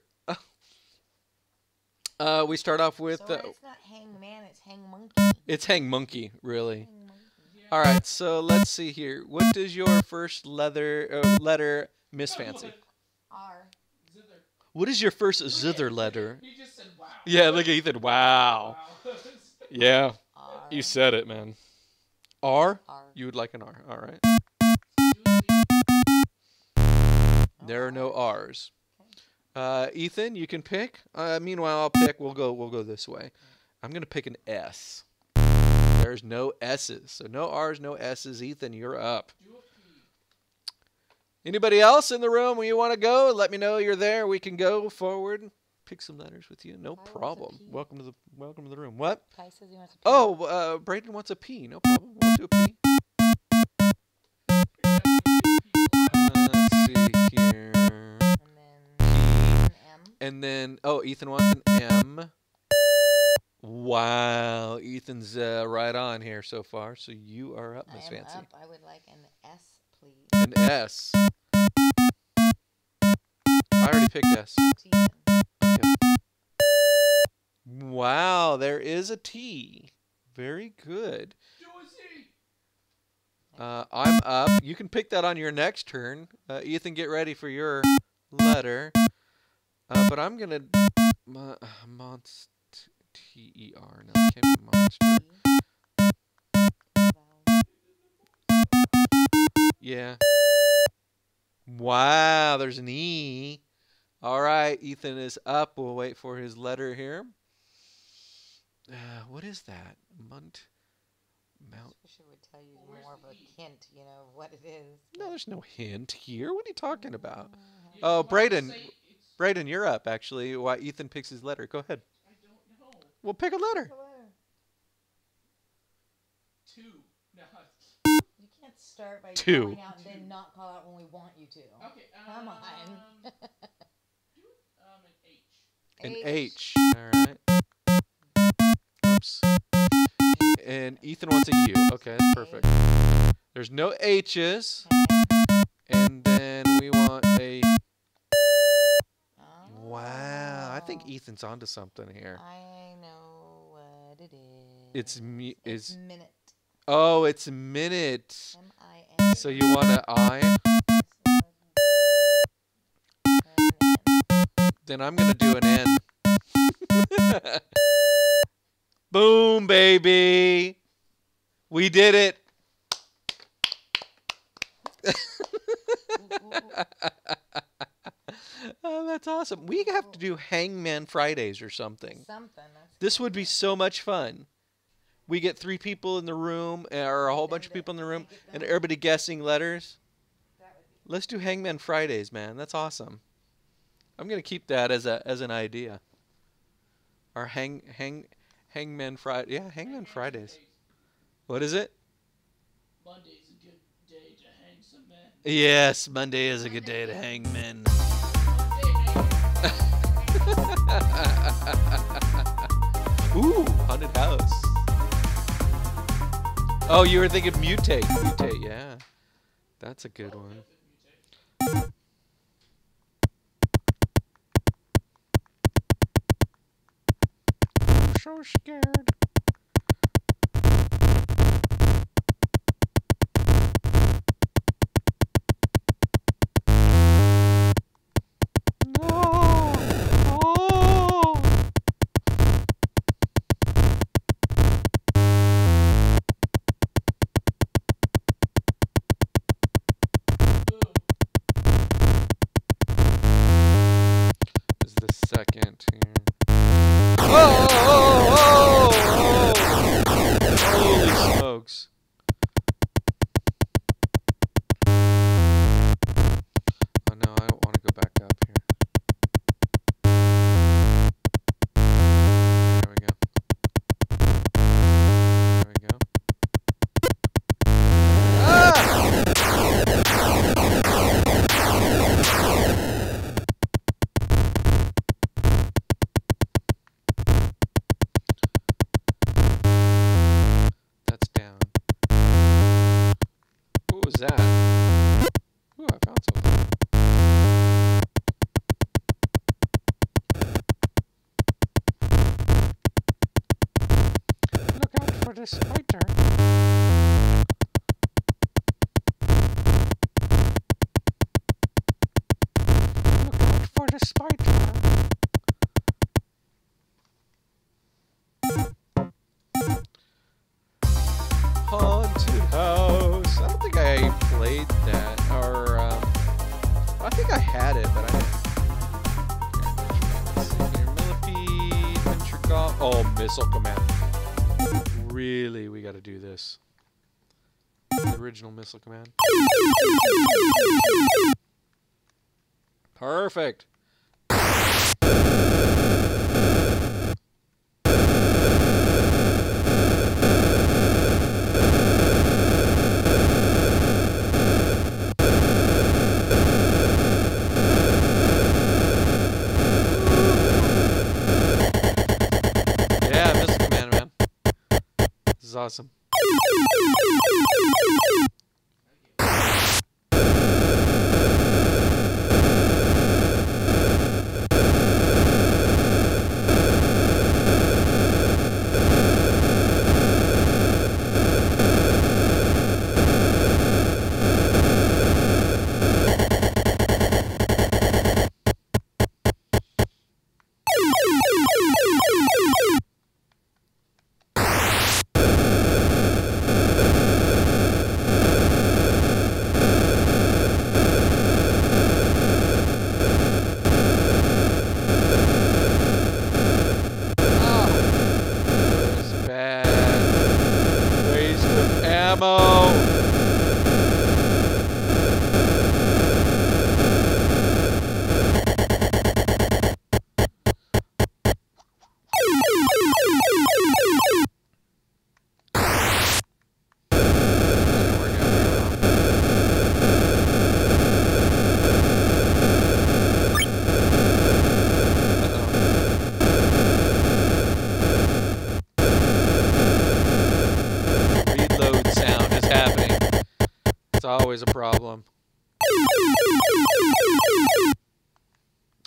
Uh, we start off with... So uh, it's not Hangman, it's Hang Monkey. It's Hang Monkey, really. Hang Monkey. Yeah. All right, so let's see here. What is your first leather uh, letter, Miss Fancy? R. Zither. What is your first Zither letter? You just said wow. Yeah, look at Ethan. Wow. wow. Yeah, R. You said it, man. R? R? You would like an R. All right. Oh. There are no R's. Uh, Ethan, you can pick. Uh, meanwhile, I'll pick. We'll go. We'll go this way. I'm gonna pick an S. There's no S's, so no R's, no S's. Ethan, you're up. Anybody else in the room where you want to go? Let me know you're there. We can go forward. Pick some letters with you. No problem. Welcome to the welcome to the room. What? Kai says he wants a P. Oh, uh, Brayden wants a P. No problem. We'll do a P. And then, oh, Ethan wants an M. Wow, Ethan's uh, right on here so far. So you are up, Miss Fancy. Up. I would like an S, please. An S. I already picked S. Okay. Wow, there is a T. Very good. Uh, I'm up. You can pick that on your next turn. Uh, Ethan, get ready for your letter. Uh, but I'm gonna uh, monster T E R. No, it can't be monster. Yeah. Wow, there's an E. All right, Ethan is up. We'll wait for his letter here. Uh, what is that? Munt. Mount. I wish it would tell you more of a hint, you know, what it is. No, there's no hint here. What are you talking about? Oh, Brayden. Brayden, you're up, actually, while Ethan picks his letter. Go ahead. I don't know. Well, pick a letter. Pick a letter. Two. No. You can't start by Two. calling out and Two. then not call out when we want you to. Okay. Come um, on. Do um, an H. An H. H. All right. Oops. And Ethan wants a U. Okay, that's perfect. There's no H's. Okay. think Ethan's onto something here. I know what it is. It's me. It's is minute. Oh, it's minute. M I N. So you want to I? Then I'm gonna do an N. Boom, baby. We did it. Oh, that's awesome. We have to do Hangman Fridays or something. Something. This would be so much fun. We get three people in the room, or a whole bunch of people in the room, and everybody guessing letters. Let's do Hangman Fridays, man. That's awesome. I'm gonna keep that as a as an idea. Our hang hang Hangman Friday. Yeah, Hangman Fridays. What is it? Mondays. Yes, Monday is a good day to hang men. Ooh, haunted house. Oh, you were thinking mutate. Mutate, yeah. That's a good one. I'm so scared. Missile Command. Really, we got to do this. The original Missile Command. Perfect. Is awesome.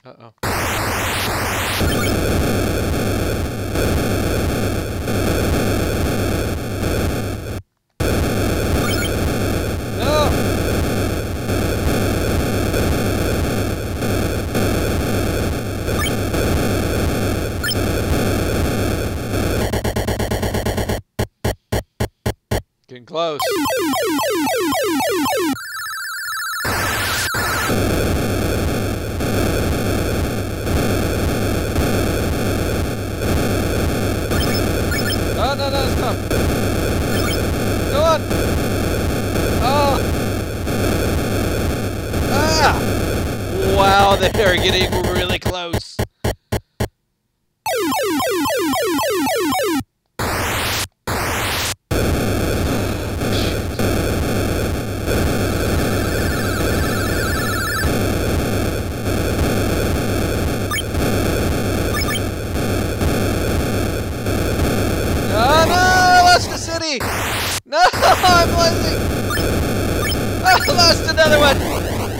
Uh oh. No! Getting close. They're getting really close. Oh, no, I lost the city. No, I'm losing. I lost another one.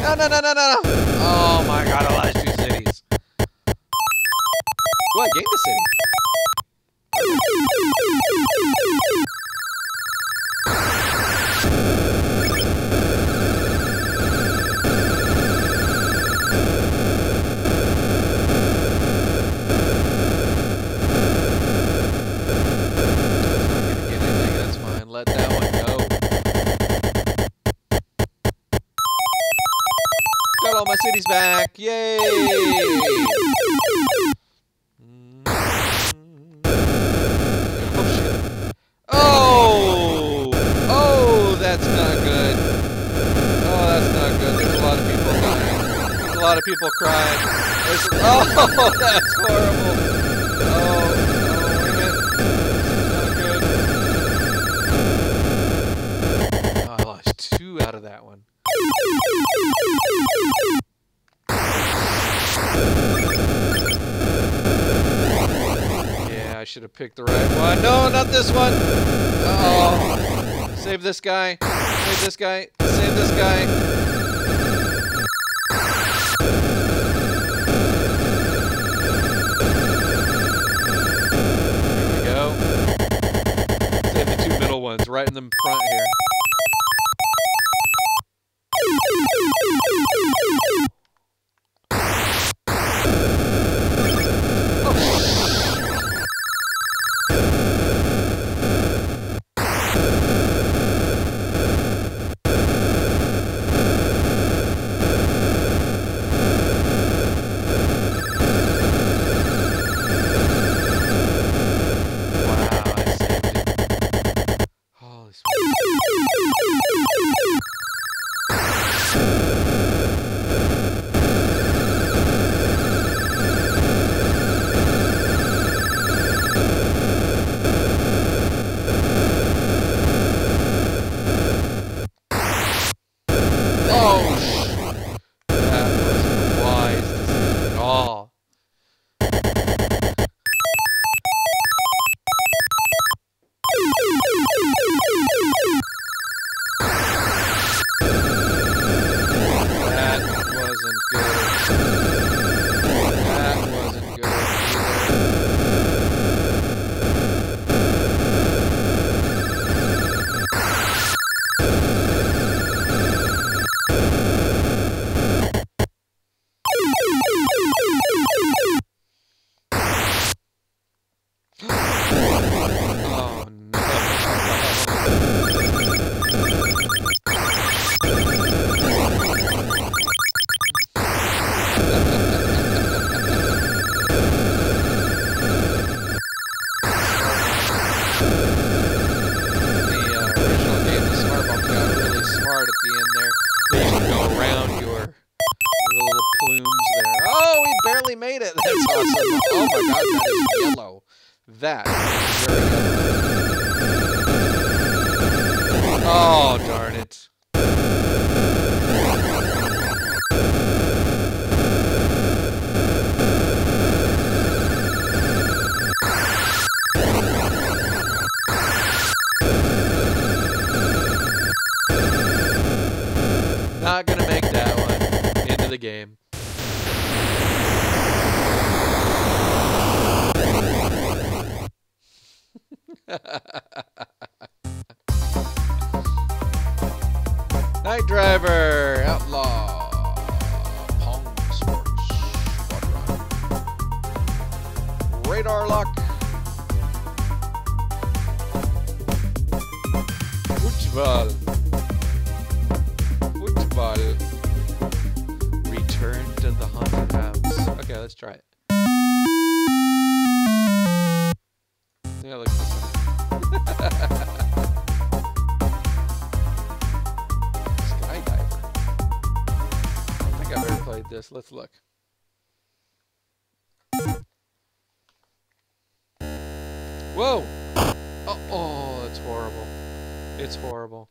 No, no, no, no, no, no. Oh my god, I lost two cities. Well, I gained a city. I'm not gonna get anything, that's fine. Let that one go. All my cities back. Yay! Oh shit. Oh! Oh, that's not good. Oh, that's not good. There's a lot of people dying. There's a lot of people crying. There's a... Oh, that's horrible. Oh, no, wait a minute. This is not good. Oh, I lost two out of that one. Yeah, I should have picked the right one. No, not this one. Uh oh. Save this guy. Save this guy. Save this guy. There we go. Save the two middle ones right in the front here. Not gonna make that one into the game. Night Driver, Outlaw, Pong Sports, Quadrun, Radar Lock, Football, Football, Return to the Haunted House. Okay, let's try it. Yeah, look at this one. This. Let's look. Whoa! Oh, oh, that's horrible. It's horrible.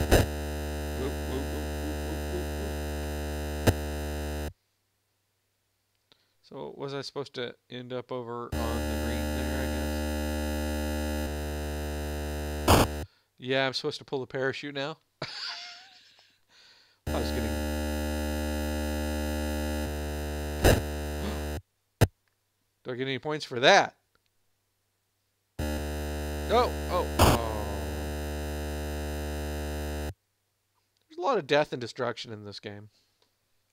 Oop, oop, oop, oop, oop, oop. So was I supposed to end up over on the green there, I guess? Yeah, I'm supposed to pull the parachute now? I was getting... Do I get any points for that? Oh, oh, oh. There's a lot of death and destruction in this game.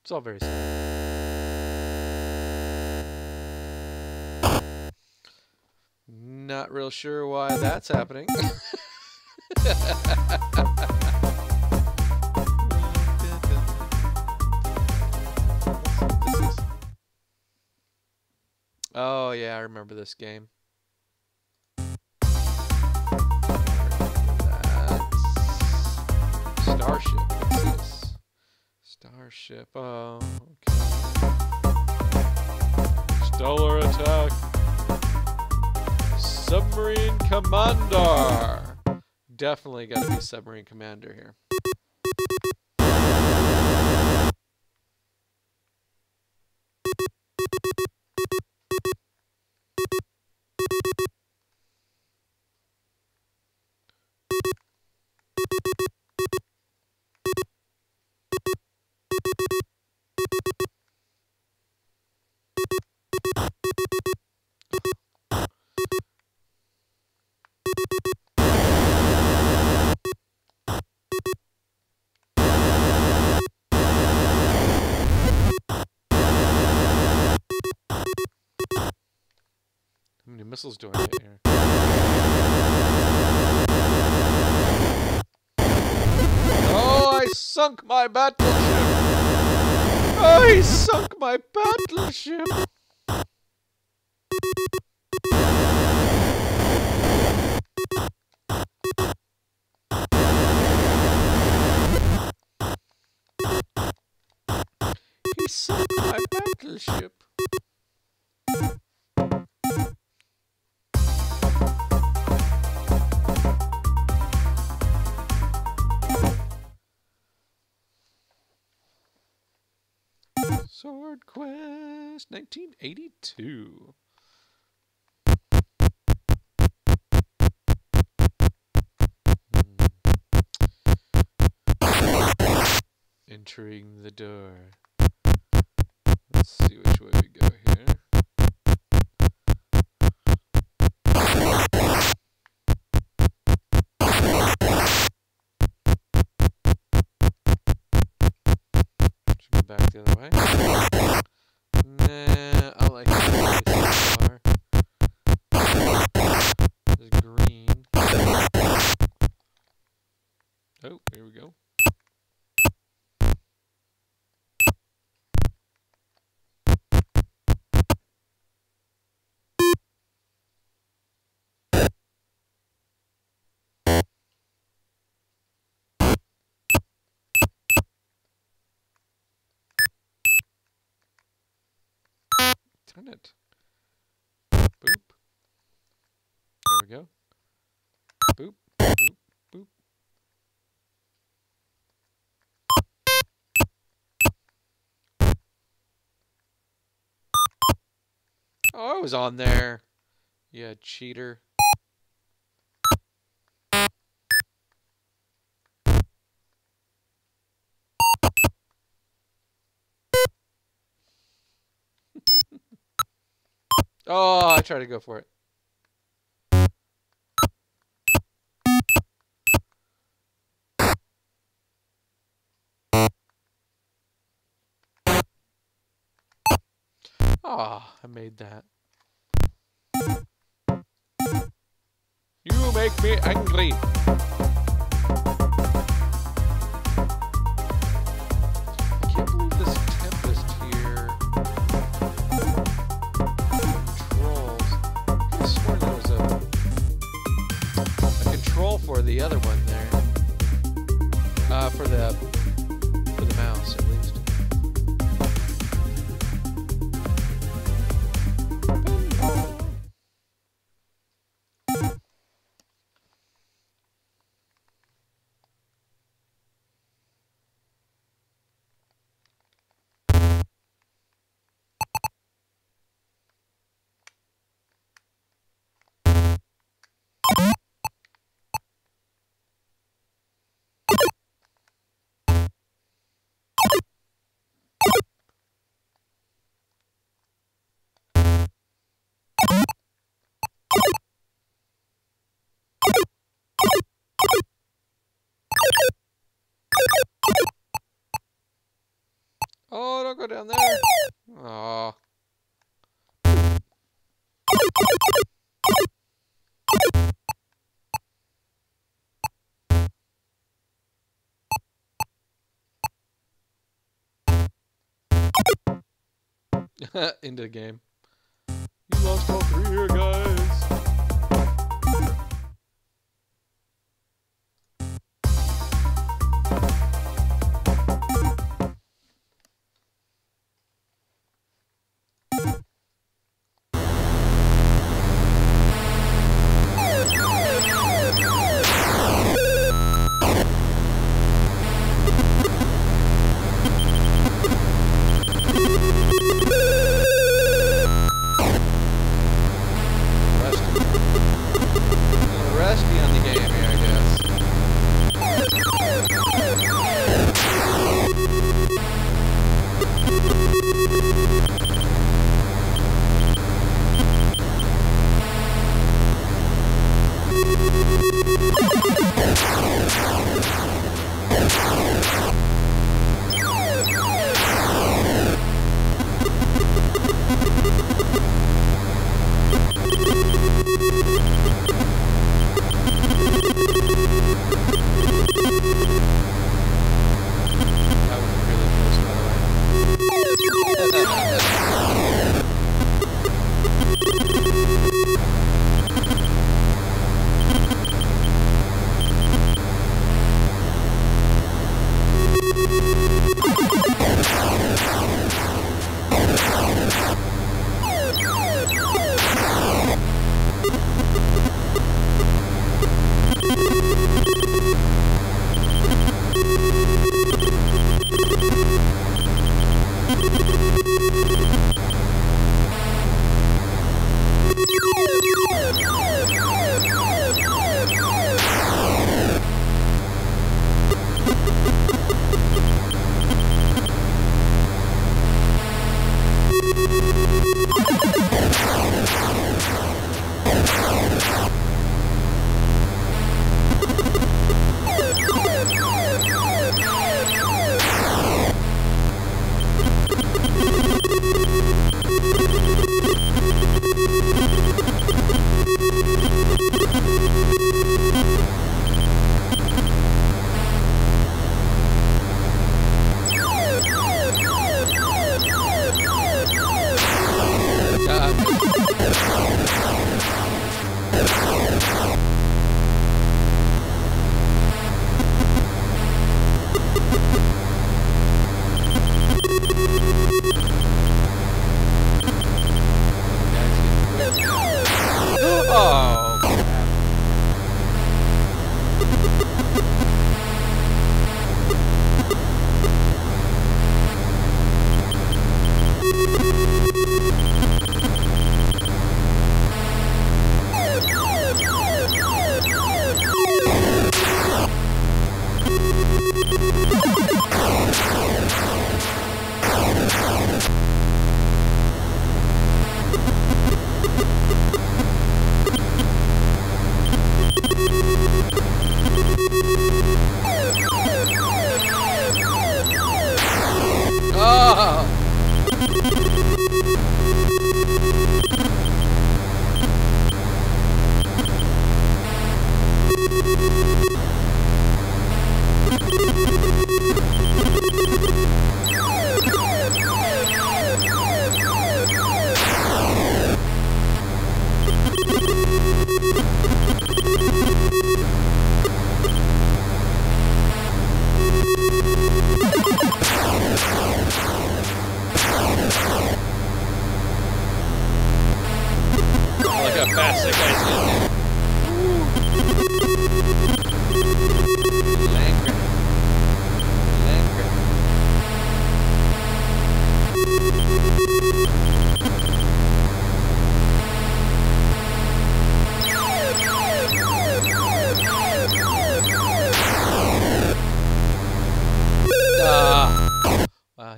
It's all very sad. Not real sure why that's happening. Oh, yeah, I remember this game. That's Starship. What's this? Starship. Oh, okay. Stellar Attack. Submarine Commander. Definitely got to be Submarine Commander here. Missiles doing it right here. Oh, I sunk my battleship! I sunk my battleship! He sunk my battleship. Sword Quest, nineteen eighty-two. Mm. Entering the door. Let's see which way we go here. Back the other way. Nah, I like it so far. There's green. Oh, here we go. Turn it. Boop. There we go. Boop. Boop. Boop. Oh, I was on there. Yeah, cheater. Oh, I tried to go for it. Ah, oh, I made that. You make me angry. I can't believe this Tempest here controls. I could have sworn there was a, a control for the other one there. Uh, for the for the mouse at least. Oh, don't go down there. Aww. Into the game. You lost all three here, guys. Rusty on the game here, I guess.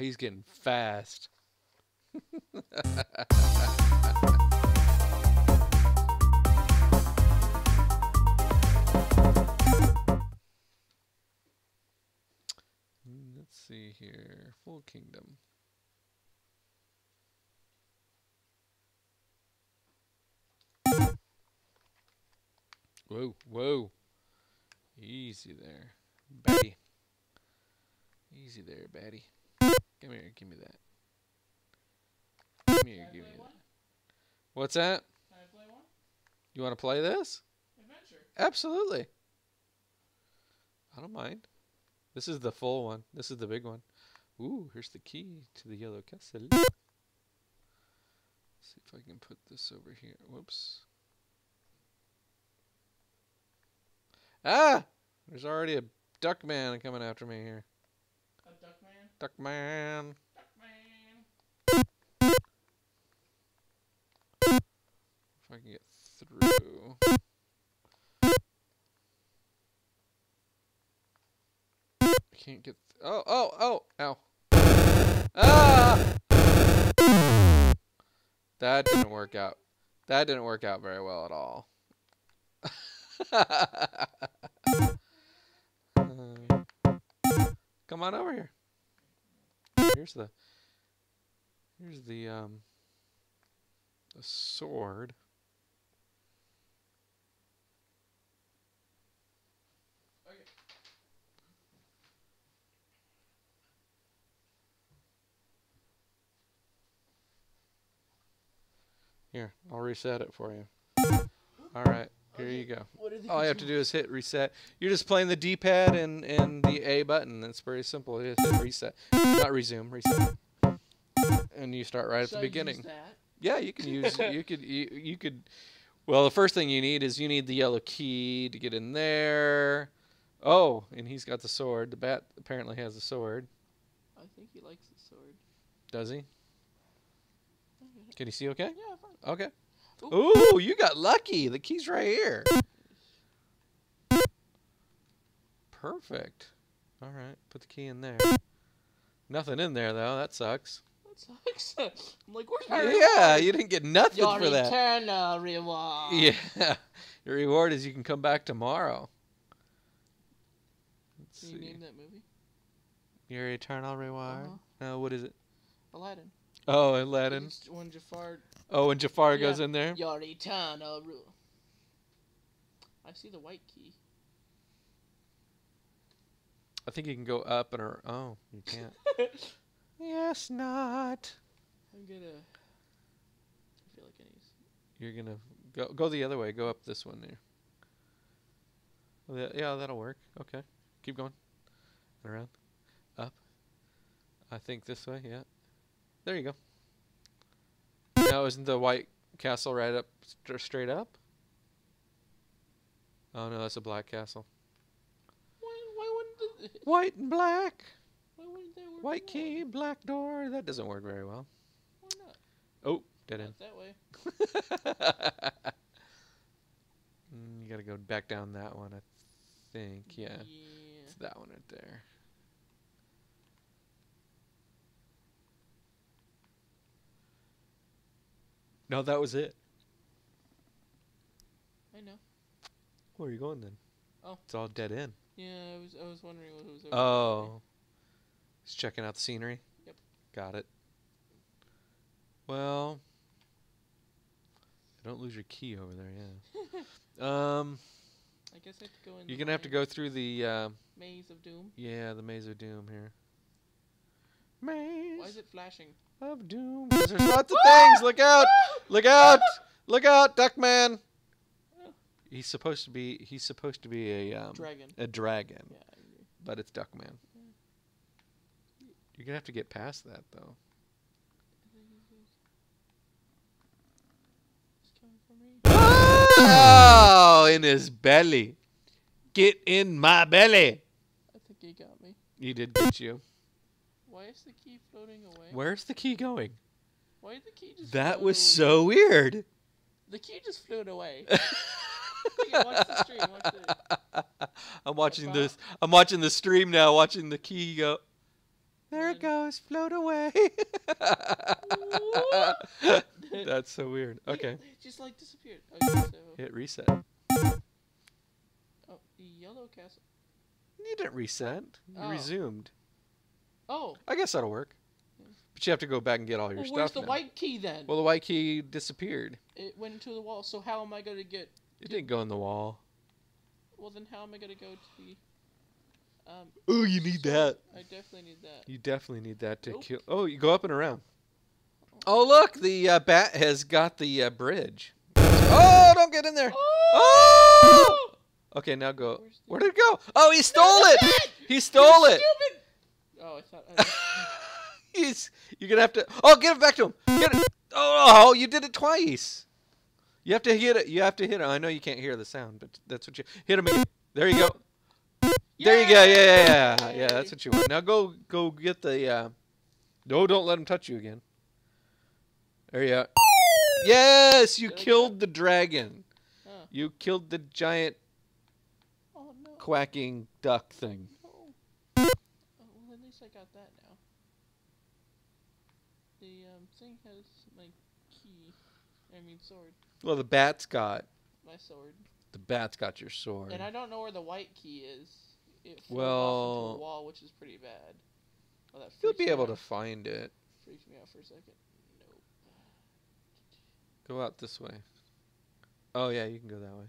he's getting fast. Let's see here. Full Kingdom. Whoa, whoa. Easy there, baddie. Easy there, baddie. Come here, give me that. Come here, give me that. What's that? Can I play one? You want to play this? Adventure. Absolutely. I don't mind. This is the full one. This is the big one. Ooh, here's the key to the yellow castle. Let's see if I can put this over here. Whoops. Ah! There's already a duck man coming after me here. A duck man? Duck man. Duck man. If I can get through. I can't get... Th oh, oh, oh! Ow. Ah! That didn't work out. That didn't work out very well at all. um, come on over here. Here's the here's the um the sword. Okay. Here, I'll reset it for you. All right. Here you go. All you have to do is hit reset. You're just playing the D-pad and, and the A button. It's very simple. You just hit reset. Not resume, reset. And you start right at so the beginning. Use that. Yeah, you can use you could you, you could well, the first thing you need is you need the yellow key to get in there. Oh, and he's got the sword. The bat apparently has a sword. I think he likes the sword. Does he? Can you see okay? Yeah, fine. Okay. Ooh, you got lucky. The key's right here. Perfect. All right, put the key in there. Nothing in there, though. That sucks. That sucks. I'm like, where's my reward? Yeah, you didn't get nothing your for that. Your eternal reward. Yeah. Your reward is you can come back tomorrow. Let's can you see. Name that movie? Your eternal reward? Uh-huh. No, what is it? Aladdin. Oh, Aladdin. When Jafar... Oh, when Jafar yeah. goes in there? Your eternal rule. I see the white key. I think you can go up and... Ar oh, you can't. Yes, not. I'm gonna... I feel like I need to... You're gonna... Go, go the other way. Go up this one there. Well, that, yeah, that'll work. Okay. Keep going. And around. Up. I think this way, yeah. There you go. Now isn't the white castle right up, st straight up? Oh no, that's a black castle. Why, why wouldn't the white and black? Why wouldn't that work? White key, black door. That doesn't work very well. Why not? Oh, dead end. That way. You gotta go back down that one, I think. Yeah, yeah. It's that one right there. No, that was it. I know. Where are you going then? Oh. It's all dead end. Yeah, I was I was wondering what it was over. Oh. He's checking out the scenery? Yep. Got it. Well, don't lose your key over there, yeah. um I guess I have to go in. You're gonna have to go through the uh, Maze of Doom. Yeah, the Maze of Doom here. Maze. Why is it flashing? Of doom. There's lots of things. Look out! Look out! Look out, Duckman! He's supposed to be. He's supposed to be a um, dragon. A dragon. Yeah, I agree. But it's Duckman. Yeah. You're gonna have to get past that, though. Oh, in his belly! Get in my belly! I think he got me. He did get you. Why is the key floating away? Where's the key going? Why did the key just That float was away? So weird. The key just flew away. Okay, watch the stream, watch the... I'm watching this. I'm watching the stream now, watching the key go. There it goes. Float away. That's so weird. Okay. It just like disappeared. Okay, so. Hit reset. Oh, yellow castle. You didn't reset. You oh. resumed. Oh. I guess that'll work. But you have to go back and get all your well, stuff. Where's the now. white key then? Well, the white key disappeared. It went into the wall. So how am I going to get? It didn't go in the wall. Well, then how am I going to go to the? Um, oh, you need so that. I definitely need that. You definitely need that to nope. kill. Oh, you go up and around. Oh, look, the uh, bat has got the uh, bridge. Oh, don't get in there. Oh! Oh! Okay, now go. Where did it go? Oh, he stole no, it. Bat! He stole You're it. Stupid. Oh, I thought. I He's. You're gonna have to. Oh, give it back to him. Get it. Oh, you did it twice. You have to hit it. You have to hit it. I know you can't hear the sound, but that's what you hit him. There you go. Yay! There you go. Yeah, yeah, yeah, yeah. That's what you want. Now go, go get the. Uh... No, don't let him touch you again. There you go. Yes, you killed the dragon. Huh. You killed the giant oh, no. quacking duck thing. No. Oh, well, at least I got that now. The um, thing has my key. I mean sword. Well, the bat's got my sword. The bat's got your sword. And I don't know where the white key is. It fell off into the wall, which is pretty bad. Well, that you'll be able to find it. Freaked me out for a second. Nope. Go out this way. Oh yeah, you can go that way.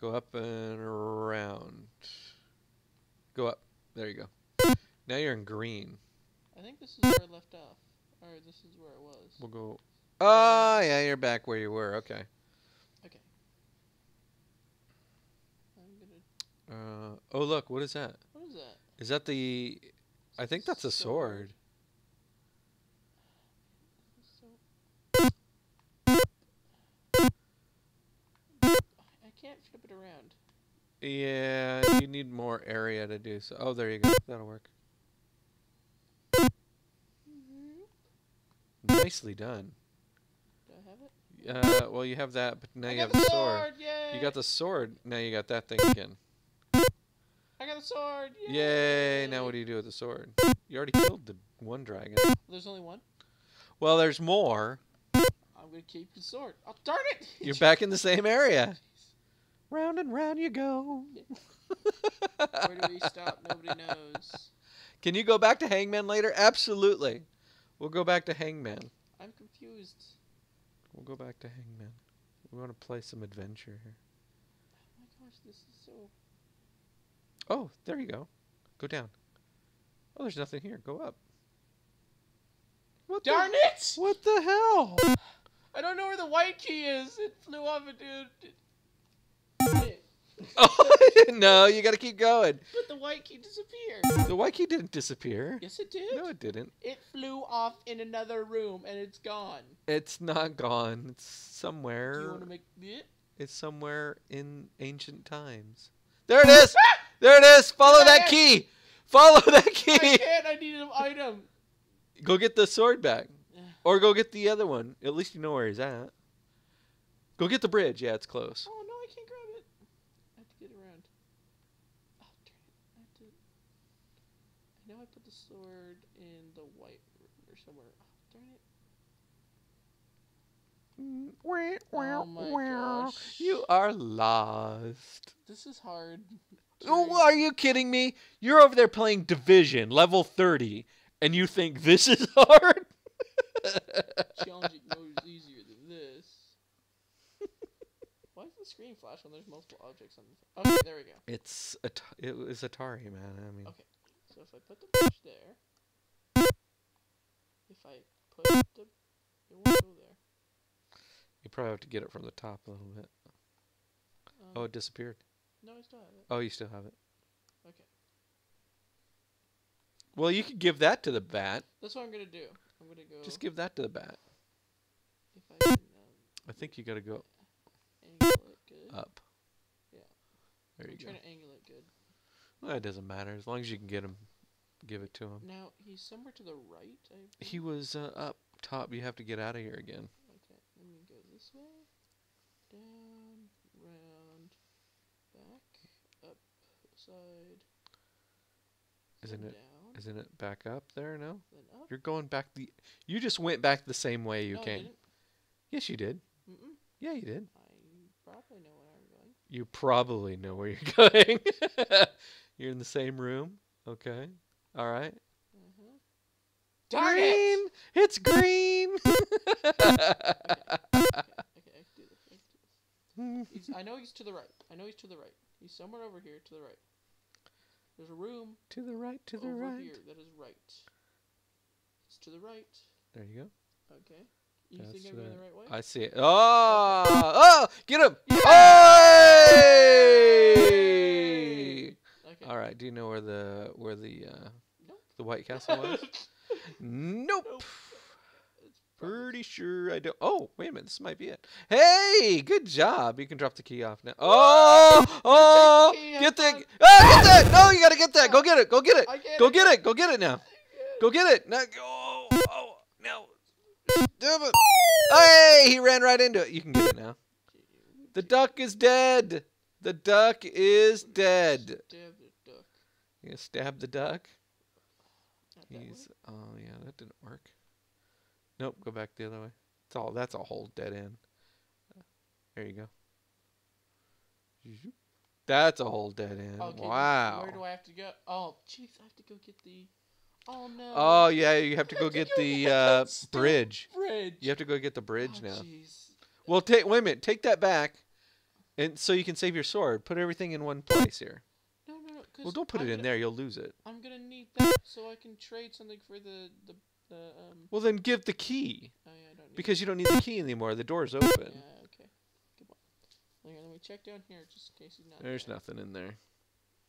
Go up and around. Go up. There you go. Now you're in green. I think this is where I left off. Or this is where it was. We'll go... Oh, yeah, you're back where you were. Okay. Okay. I'm gonna... Uh, oh, look. What is that? What is that? Is that the... Is I think that's a sword. sword. I can't flip it around. Yeah, you need more area to do so. Oh, there you go. That'll work. Nicely done. Do I have it? Uh, well, you have that, but now I you have the sword. sword. You got the sword. Now you got that thing again. I got the sword. Yay. Yay. Now what do you do with the sword? You already killed the one dragon. There's only one? Well, there's more. I'm going to keep the sword. Oh, darn it. You're back in the same area. Round and round you go. Where do we stop? Nobody knows. Can you go back to Hangman later? Absolutely. We'll go back to Hangman. I'm confused. We'll go back to Hangman. We want to play some adventure here. Oh my gosh, this is so... Oh, there you go. Go down. Oh, there's nothing here. Go up. What Darn the... it! What the hell? I don't know where the white key is. It flew off a dude. Oh, no, you gotta keep going. But the white key disappeared. The white key didn't disappear. Yes, it did. No, it didn't. It flew off in another room, and it's gone. It's not gone. It's somewhere. Do you want to make it? It's somewhere in ancient times. There it is. There it is. Follow yes. that key. Follow that key. I can't. I need an item. Go get the sword back. Or go get the other one. At least you know where he's at. Go get the bridge. Yeah, it's close. Oh, no, I can't grab it. Now I put the sword in the white room or somewhere. Oh, darn it. Oh my gosh. You are lost. This is hard. Oh, are you kidding me? You're over there playing Division, level thirty, and you think this is hard? Challenging mode is easier than this. Why does the screen flash when there's multiple objects on the phone? Okay, there we go. It's At it was Atari, man. I mean... Okay. So if I put the bridge there, if I put the, it won't go there. You probably have to get it from the top a little bit. Um, oh, it disappeared. No, I still have it. Oh, you still have it. Okay. Well, you could give that to the bat. That's what I'm gonna do. I'm gonna go. Just give that to the bat. If I can, um, I think you gotta go. Angle it good. Up. Yeah. There I'm you go. Trying to angle it good. Well, it doesn't matter as long as you can get him, give it to him. Now he's somewhere to the right. I think. He was uh, up top. You have to get out of here again. Okay, let me go this way, down, round, back, up, side. Isn't it? Down. Isn't it back up there? No? Up? You're going back the... You just went back the same way you no, came. I didn't. Yes, you did. Mm-mm. Yeah, you did. I probably know where I'm going. You probably know where you're going. You're in the same room. Okay. All right. Mm-hmm. Darn green! It! It's green! Okay. Okay. He's, I know he's to the right. I know he's to the right. He's somewhere over here to the right. There's a room. To the right, to the right. Over here, that is right. It's to the right. There you go. Okay. You That's think I'm going the right way? I see it. Oh! Oh! Get him! Yeah! Hey! Okay. All right. Do you know where the where the uh, nope. the White Castle was? Nope. nope. Pretty sure I don't. Oh, wait a minute. This might be it. Hey, good job. You can drop the key off now. Oh, oh, get that. Oh, get that. No, you got to get that. Go get it. Go get it. Go get it. Go get it now. Go get it. Now, oh, oh, no. Hey, he ran right into it. You can get it now. The duck is dead. The duck is dead. You gonna stab the duck? He's. Oh, yeah, that didn't work. Nope, go back the other way. It's all, that's a whole dead end. There you go. That's a whole dead end. Okay, wow. Where do I have to go? Oh, jeez, I have to go get the... Oh, no. Oh, yeah, you have to go get the uh, bridge. bridge. You have to go get the bridge oh, now. Geez. Well, take, wait a minute. Take that back and so you can save your sword. Put everything in one place here. No, no, no. Well, don't put I'm it in gonna, there. You'll lose it. I'm going to need that so I can trade something for the... the The, um, well, then give the key. Oh, yeah, I don't need because it. You don't need the key anymore. The door's open. Yeah, okay. Good one. Let me check down here just in case he's not There's there. nothing in there.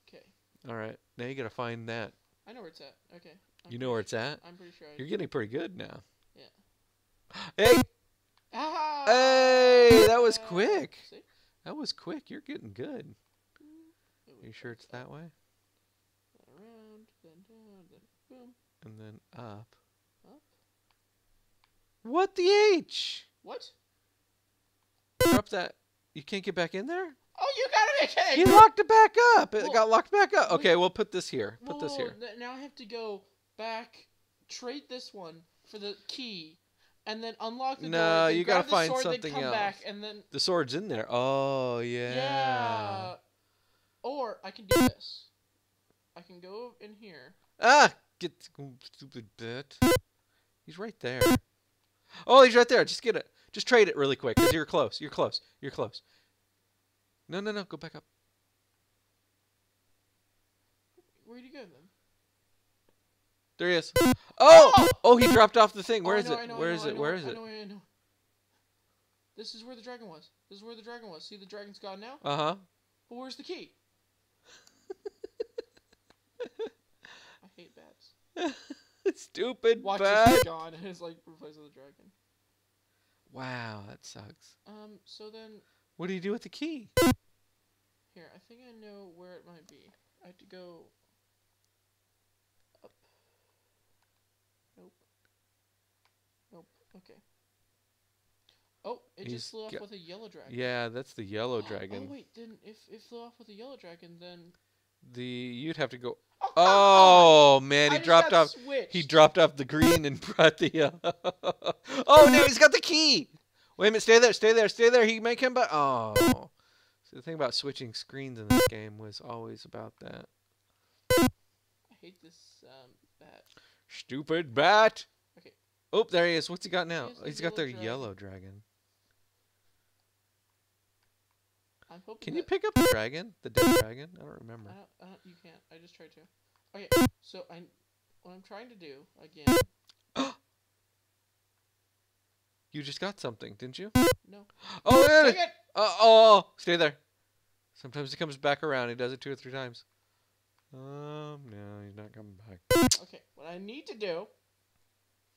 Okay. All right. Now you got to find that. I know where it's at. Okay. I'm you know where it's sure. at? I'm pretty sure I You're do. getting pretty good now. Yeah. Hey! Ah! Hey! That was quick. See? That was quick. You're getting good. Are you sure it's that way? Around, then down, then boom. And then up. What the H? What? Drop that. You can't get back in there? Oh, you gotta be kidding! He locked it back up. It well, got locked back up. Okay, wait. We'll put this here. Put well, this here. Now I have to go back, trade this one for the key, and then unlock the no, door. No, you gotta the find sword, something come else. Back, and then... The sword's in there. Oh, yeah. Yeah. Or I can do this. I can go in here. Ah! Get stupid bit. He's right there. Oh, he's right there. Just get it. Just trade it really quick because you're close. You're close. You're close. No, no, no. Go back up. Where'd you go then? There he is. Oh! Oh, oh he dropped off the thing. Where oh, is know, it? Know, where know, is know, it? Know, where is know, it? I know, I know. This is where the dragon was. This is where the dragon was. See, the dragon's gone now? Uh-huh. But where's the key? I hate bats. Stupid Watch bat. Watch gone and it's like replaced with a dragon. Wow, that sucks. Um, so then... What do you do with the key? Here, I think I know where it might be. I have to go... Up. Nope. Nope. Okay. Oh, it He's just flew off with a yellow dragon. Yeah, that's the yellow dragon. Oh, wait, then if it flew off with a yellow dragon, then... The... You'd have to go... Oh, oh, oh man, he dropped off. Switched. He dropped off the green and brought the yellow. Oh no, he's got the key. Wait a minute, stay there, stay there, stay there. He may come back. Oh, so the thing about switching screens in this game was always about that. I hate this um, bat. Stupid bat. Okay. Oh, there he is. What's he got now? He he's got the dragon. yellow dragon. I'm hoping can you pick up the dragon? The dead dragon? I don't remember. I don't, uh, you can't. I just tried to. Okay, so I, what I'm trying to do, again... You just got something, didn't you? No. Oh, yeah! It. Uh, oh, stay there. Sometimes he comes back around. He does it two or three times. Um, no, he's not coming back. Okay, what I need to do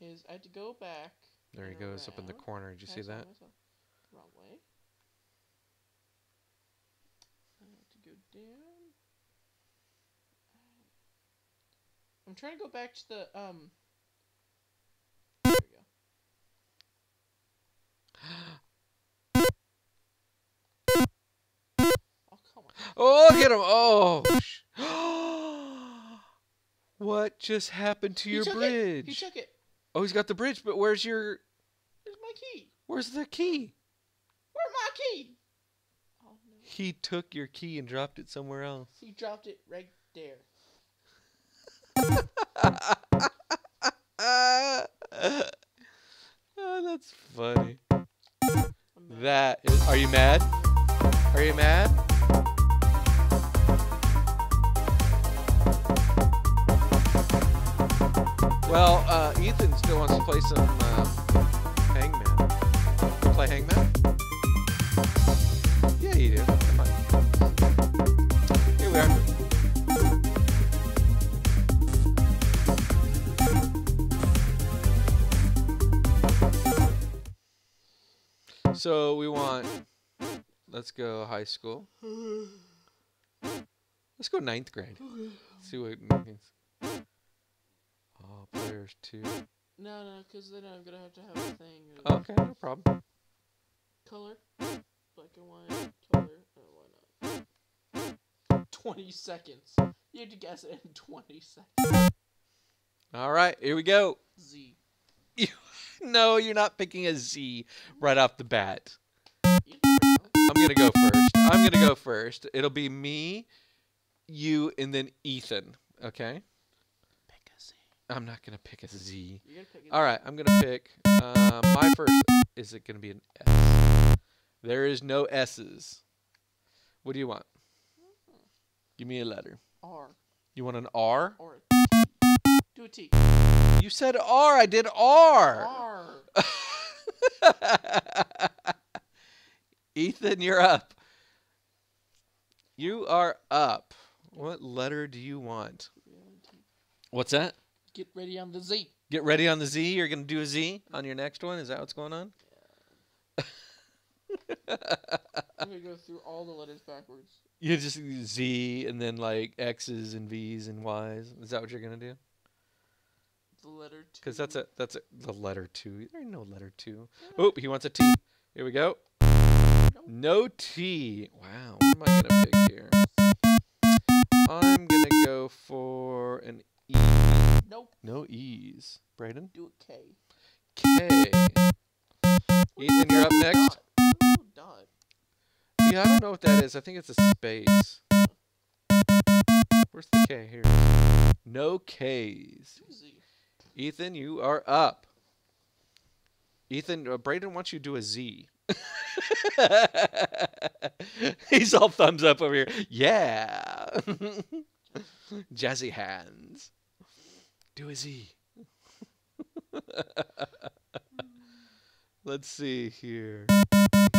is I have to go back... There he goes, around. Up in the corner. Did you I see that? Myself. Wrong way. Down. I'm trying to go back to the um. There we go. Oh come on! Oh, hit him! Oh! What just happened to he your took bridge? It. He took it. Oh, he's got the bridge, but where's your... Where's my key? Where's the key? Where's my key? Oh, no. He took your key and dropped it somewhere else. He dropped it right there. Oh, that's funny. That is... Are you mad? Are you mad? Well, uh, Ethan still wants to play some uh, Hangman. You play Hangman? Yeah, you do. Come on. Here we are. So we want, let's go high school. Let's go ninth grade. Let's see what it means. Oh, players two. No, no, because then I'm going to have to have a thing. Okay, no problem. Color. Black and white. Color. Oh, why not? twenty seconds. You have to guess it in twenty seconds. All right, here we go. Z. You, no, you're not picking a Z right off the bat. I'm going to go first. I'm going to go first. It'll be me, you, and then Ethan. Okay? Pick a Z. I'm not going to pick a Z. You're gonna pick a All right, I'm going to pick. Uh, my first. Is it going to be an S? There is no S's. What do you want? Mm-hmm. Give me a letter. R. You want an R? Or a T. Do a T. You said R. I did R. R. Ethan, you're up. You are up. What letter do you want? What's that? Get ready on the Z. Get ready on the Z. You're going to do a Z on your next one? Is that what's going on? Yeah. I'm going to go through all the letters backwards. You just Z and then like X's and V's and Y's. Is that what you're going to do? The letter two. Because that's a that's a the letter two. There ain't no letter two. Yeah. Oh, he wants a T. Here we go. Nope. No T. Wow. What am I gonna pick here? I'm gonna go for an E. Nope. No E's. Brayden? Do a K. K. Ethan, you're up next. Oh, dot. Yeah, I don't know what that is. I think it's a space. Where's the K here? No K's. Easy. Ethan, you are up. Ethan, uh, Brayden wants you to do a Z. He's all thumbs up over here. Yeah. Jazzy hands. Do a Z. Let's see here.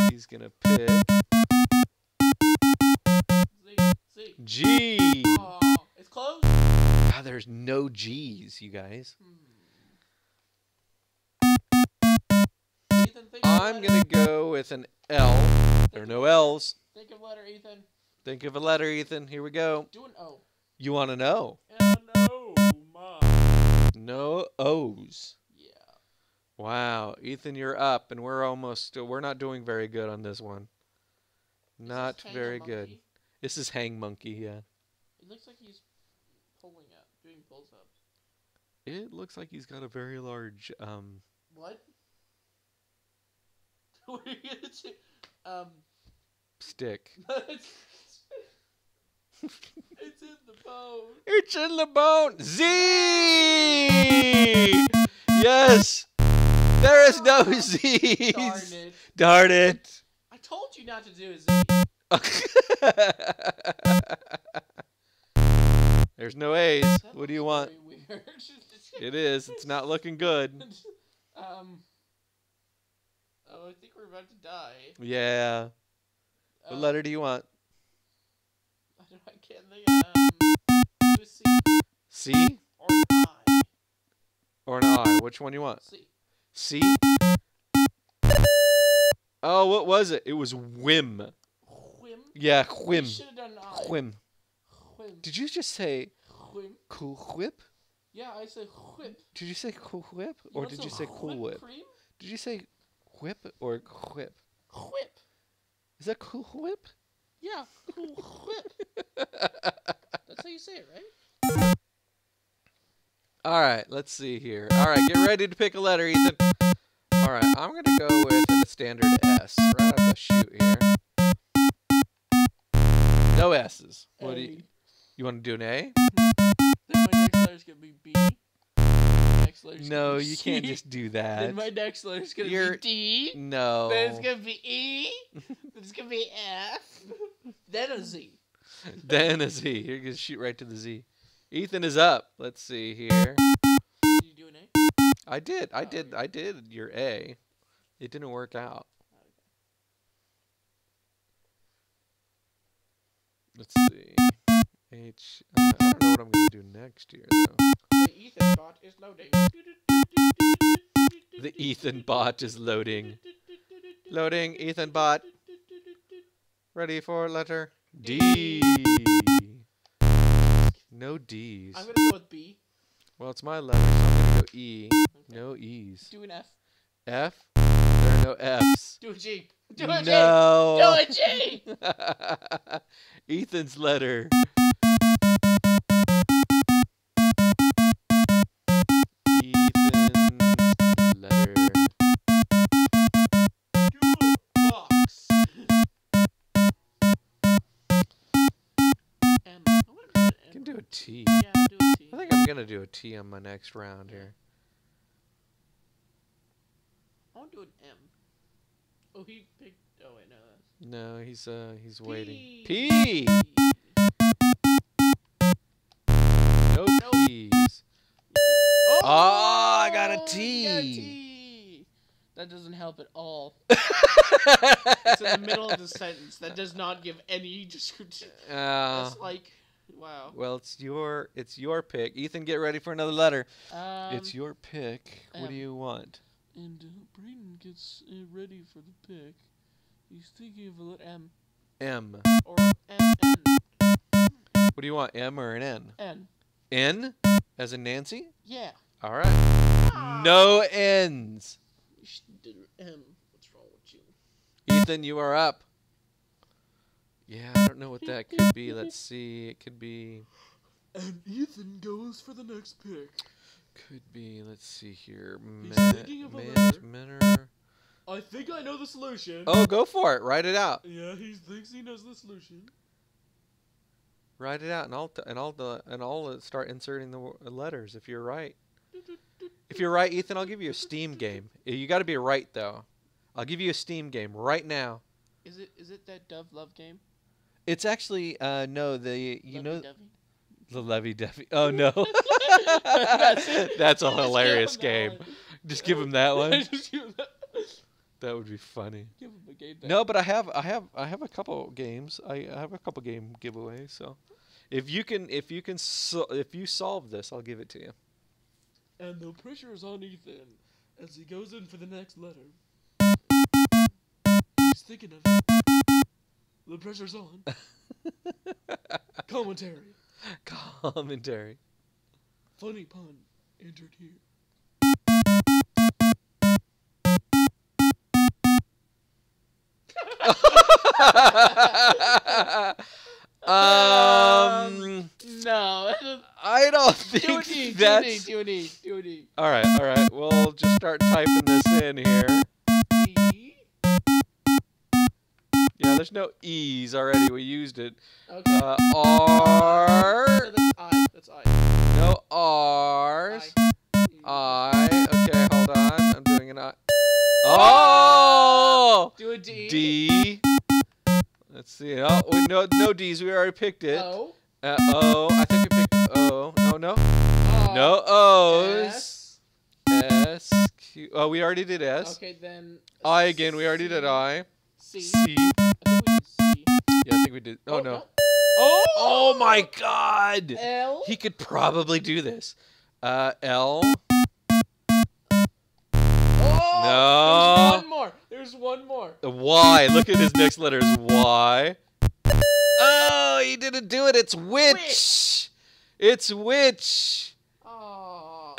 He's going to pick. Z. Z. G. Oh, it's close. God, there's no G's, you guys. Hmm. Ethan, I'm going to go with an L. Think there are no L's. Think of a letter, Ethan. Think of a letter, Ethan. Here we go. Do an O. You want an O? An O. My. No O's. Yeah. Wow. Ethan, you're up, and we're almost, uh, we're not doing very good on this one. Not this very good. Monkey? This is Hang Monkey, yeah. It looks like he's pulling up, doing pulls ups. It looks like he's got a very large, um... What? What are you gonna do? Um... Stick. It's in the bone. It's in the bone! Z! Yes! There is no Z! Darn it. Darn it! I told you not to do a Z. There's no A's. That what do you want? Weird. It is. It's not looking good. Um. Oh, I think we're about to die. Yeah. What um, letter do you want? I can't think. Um. C. C. Or an I. Or an I. Which one do you want? C. C. Oh, what was it? It was whim. Yeah, whim. Whim. Did you just say whim. Cool whip? Yeah, I said whip. Did you say cool whip or did you say cool whip? Cream? Did you say whip or whip? Whip. Is that cool whip? Yeah, cool whip. That's how you say it, right? Alright, let's see here. Alright, get ready to pick a letter, Ethan. Alright, I'm going to go with a standard S right out of the chute here. No S's. What do you... You want to do an A? Then my next letter's going to be B. Next letter's no, be you C. Can't just do that. Then my next letter's going to be D. No. Then it's going to be E. Then it's going to be F. Then a Z. Then a Z. You're going to shoot right to the Z. Ethan is up. Let's see here. Did you do an A? I did. I oh, did. Okay. I did your A. It didn't work out. Let's see. H. Uh, I don't know what I'm going to do next year, though. The Ethan bot is loading. The Ethan bot is loading. Loading, Ethan bot. Ready for letter D. No D's. I'm going to go with B. Well, it's my letter, so I'm going to go E. Okay. No E's. Do an F. F? There are no F's. Do a G. Do a no. G. Do a G. Ethan's letter. T. Yeah, I'll do a T. I think I'm gonna do a T on my next round here. I want to do an M. Oh, he picked. Oh wait, no. That's... No, he's uh, he's P. waiting. P. No P's. Oh, oh, I got a T. Got a T. That doesn't help at all. It's in the middle of the sentence. That does not give any description. Uh, That's like. Wow. Well, it's your it's your pick. Ethan, get ready for another letter. Um, it's your pick. What um, do you want? And uh, Braden gets uh, ready for the pick. He's thinking of a letter M. M. Or M. N. What do you want, M or an N? N. N? As in Nancy? Yeah. All right. Ah. No N's. You should do M. What's wrong with you? Ethan, you are up. Yeah, I don't know what that could be. Let's see. It could be... And Ethan goes for the next pick. Could be, let's see here. He's ma thinking of a letter. Manor. I think I know the solution. Oh, go for it. Write it out. Yeah, he thinks he knows the solution. Write it out, and I'll, t and I'll, uh, and I'll uh, start inserting the w letters if you're right. If you're right, Ethan, I'll give you a Steam game. You got to be right, though. I'll give you a Steam game right now. Is it is it that Dove Love game? It's actually uh no the you Lovey know Dovey? The Levy Dovey. Oh no. That's, That's a hilarious game. Just give him that one. That would be funny. Give him a game. No, but I have I have I have a couple games. I, I have a couple game giveaways, so if you can if you can so, if you solve this, I'll give it to you. And the pressure is on Ethan as he goes in for the next letter. He's thinking of it. The pressure's on. Commentary. Commentary. Funny pun entered here. um. No. I don't think do need, that's. Do need, do need. All right. All right. We'll just start typing this in here. Yeah, there's no E's already. We used it. Okay. Uh, R. No, that's I. That's I. No R's. I. I. Okay, hold on. I'm doing an I. Oh! Do a D. D. Let's see. Oh, we no, no D's. We already picked it. O. Uh, O. I think we picked O. Oh, no. O. No O's. S. S. Q. Oh, we already did S. Okay, then. I again. We already did I. C. C. Yeah, I think we did. Oh, oh no. no. Oh! Oh my God! L. He could probably do this. Uh, L. Oh! No. There's one more. There's one more. Y. Look at his next letter is Y. Oh, he didn't do it. It's witch. Witch. It's witch. Oh.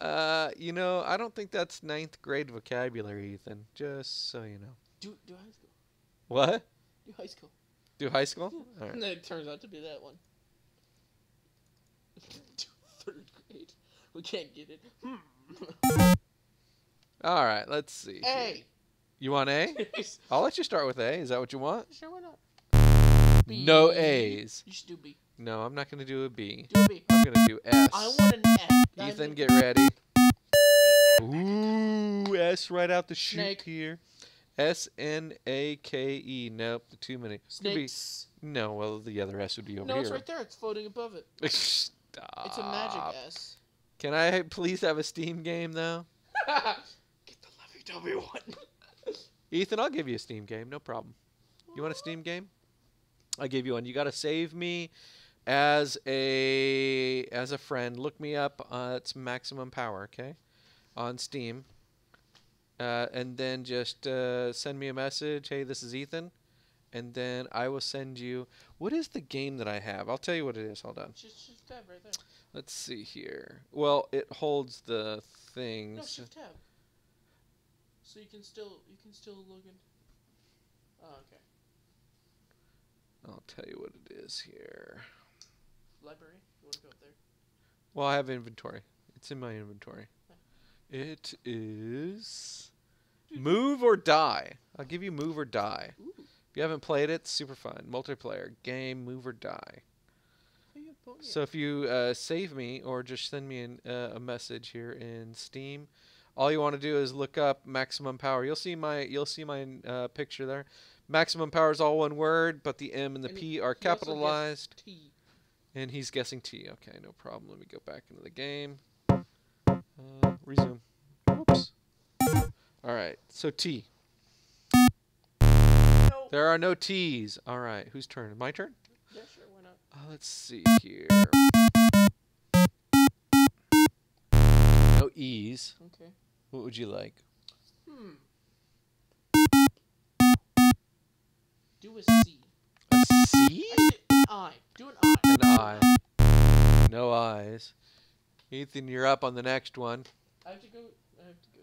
Uh, you know, I don't think that's ninth grade vocabulary, Ethan. Just so you know. Do do high school. What? Do high school. Do high school? Yeah. All right. And then it turns out to be that one. Do third grade. We can't get it. Hmm. All right, let's see. A. You want A? I'll let you start with A. Is that what you want? Sure, why not? B. No A's. You should do B. No, I'm not going to do a B. Do a B. I'm going to do S. I want an S. Ethan, get ready. Ooh, S right out the chute. Snake. Here. S N A K E. Nope, too many. Snakes. Be, no, well, the other S would be over no, here. No, it's right there. It's floating above it. Stop. It's a magic S. Can I please have a Steam game, though? Get the lovey-dovey one. Ethan, I'll give you a Steam game. No problem. You want a Steam game? I gave you one. You got to save me as a as a friend. Look me up. Uh, it's Maximum Power, okay? On Steam. Uh, and then just uh, send me a message. Hey, this is Ethan. And then I will send you. What is the game that I have? I'll tell you what it is. Hold on. Just shift tab right there. Let's see here. Well, it holds the things. No, shift tab. So you can still you can still log in. Oh, okay. I'll tell you what it is here. Library. You want to go up there? Well, I have inventory. It's in my inventory. It is Move or Die. I'll give you Move or Die. Ooh. If you haven't played it, it's super fun. Multiplayer game, Move or Die. So if you uh, save me or just send me an, uh, a message here in Steam, all you want to do is look up Maximum Power. You'll see my you'll see my uh, picture there. Maximum Power is all one word, but the M and the and P are capitalized. T. And he's guessing T. Okay, no problem. Let me go back into the game. Uh, resume. Whoops. All right. So T. No. There are no T's. All right. Whose turn? My turn? Yeah, sure. Why not? Uh, let's see here. No E's. Okay. What would you like? Hmm. Do a C. A C? An I. Do an I. An I. No I's. Ethan, you're up on the next one. I have to go. I have to go.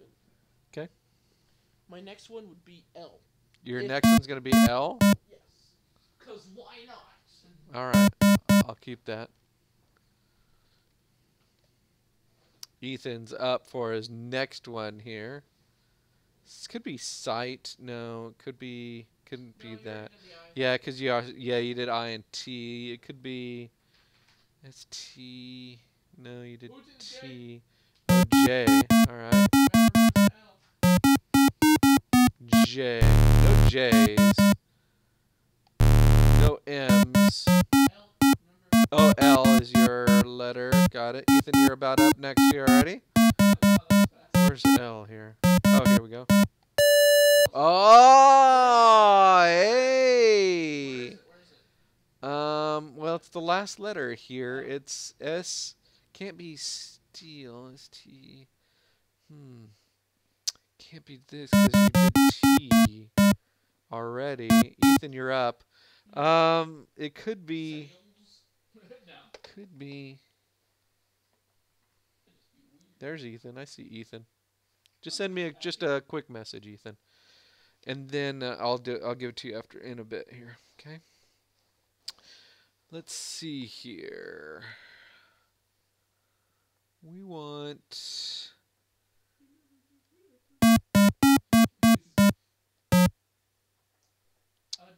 Okay. My next one would be L. Your if next one's going to be L? Yes. Because why not? All right. I'll keep that. Ethan's up for his next one here. This could be sight. No, could be. Couldn't no, be that. Yeah, because you are. Yeah, you did I and T. It could be. It's T. No, you did T. Oh, J. Alright. J. No J's. No M's. Oh, L is your letter. Got it. Ethan, you're about up next year already? Where's L here? Oh, here we go. Oh, hey! Um, well, it's the last letter here. It's S. Can't be steel. It's T. Hmm. Can't be this because you did T already. Ethan, you're up. Um, it could be. Could be. There's Ethan. I see Ethan. Just send me a, just a quick message, Ethan, and then uh, I'll do. I'll give it to you after in a bit here. Okay. Let's see here. We want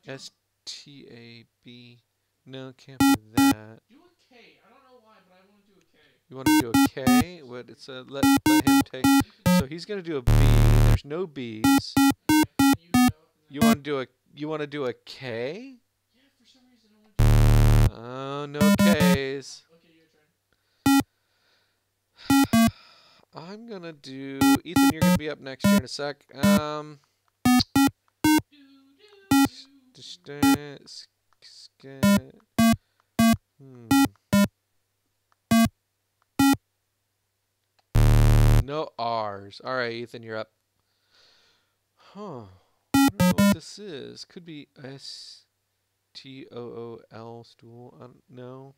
S T A B. No, can't be that. Do a K. I don't know why, but I want to do a K. You want to do a K? What? It's a let let him take. So he's gonna do a B. There's no B's. You want to do a you want to do a K? Yeah, for some reason I want to. Oh, no K's. I'm gonna do Ethan. You're gonna be up next year in a sec. Um, hmm. No R's. All right, Ethan, you're up. Huh? I don't know what this is. Could be S T O O L stool. I don't know.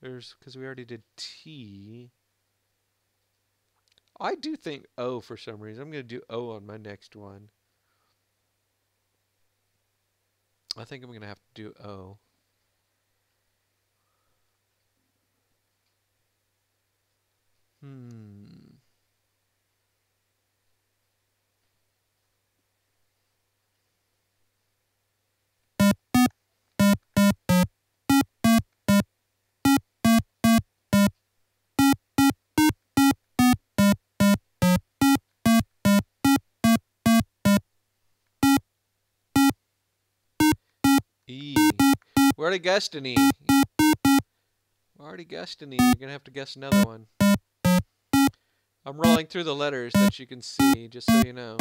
There's because we already did T. I do think O for some reason. I'm going to do O on my next one. I think I'm going to have to do O. Hmm. E. We already guessed an E. We already guessed an E. You're going to have to guess another one. I'm rolling through the letters that you can see, just so you know.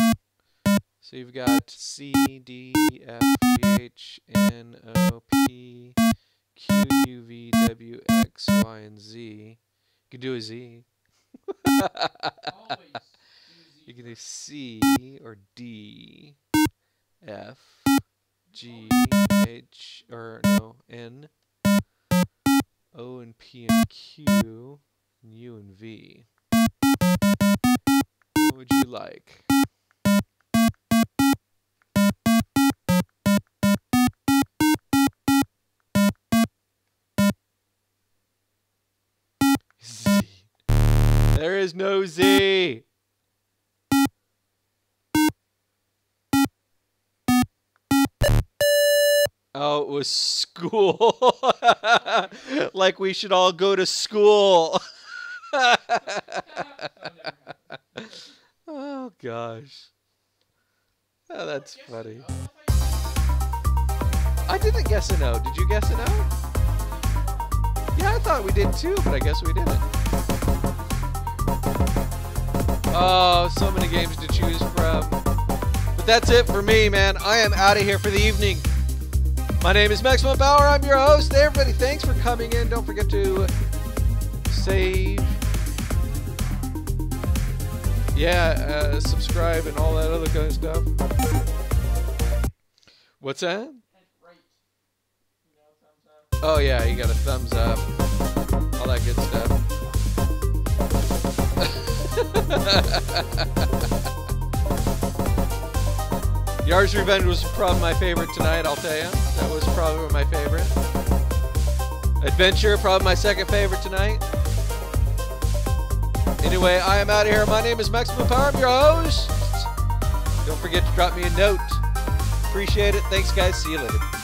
So you've got C, D, F, G, H, N, O, P, Q, U, V, W, X, Y, and Z. You can do a Z. You can do C or D, F, G, H, or no, N, O and P and Q, and U and V. What would you like? Z. There is no Z! Oh, it was school. Like we should all go to school. Oh, gosh. Oh, that's funny. I didn't guess an O. Did you guess an O? Yeah, I thought we did too, but I guess we didn't. Oh, so many games to choose from. But that's it for me, man. I am out of here for the evening. My name is Maximum Power. I'm your host. Hey, everybody, thanks for coming in. Don't forget to save. Yeah, uh, subscribe and all that other kind of stuff. What's that? Oh, yeah, you got a thumbs up. All that good stuff. Yars' Revenge was probably my favorite tonight, I'll tell you. That was probably my favorite. Adventure, probably my second favorite tonight. Anyway, I am out of here. My name is Maximum Power. I'm your host. Don't forget to drop me a note. Appreciate it. Thanks, guys. See you later.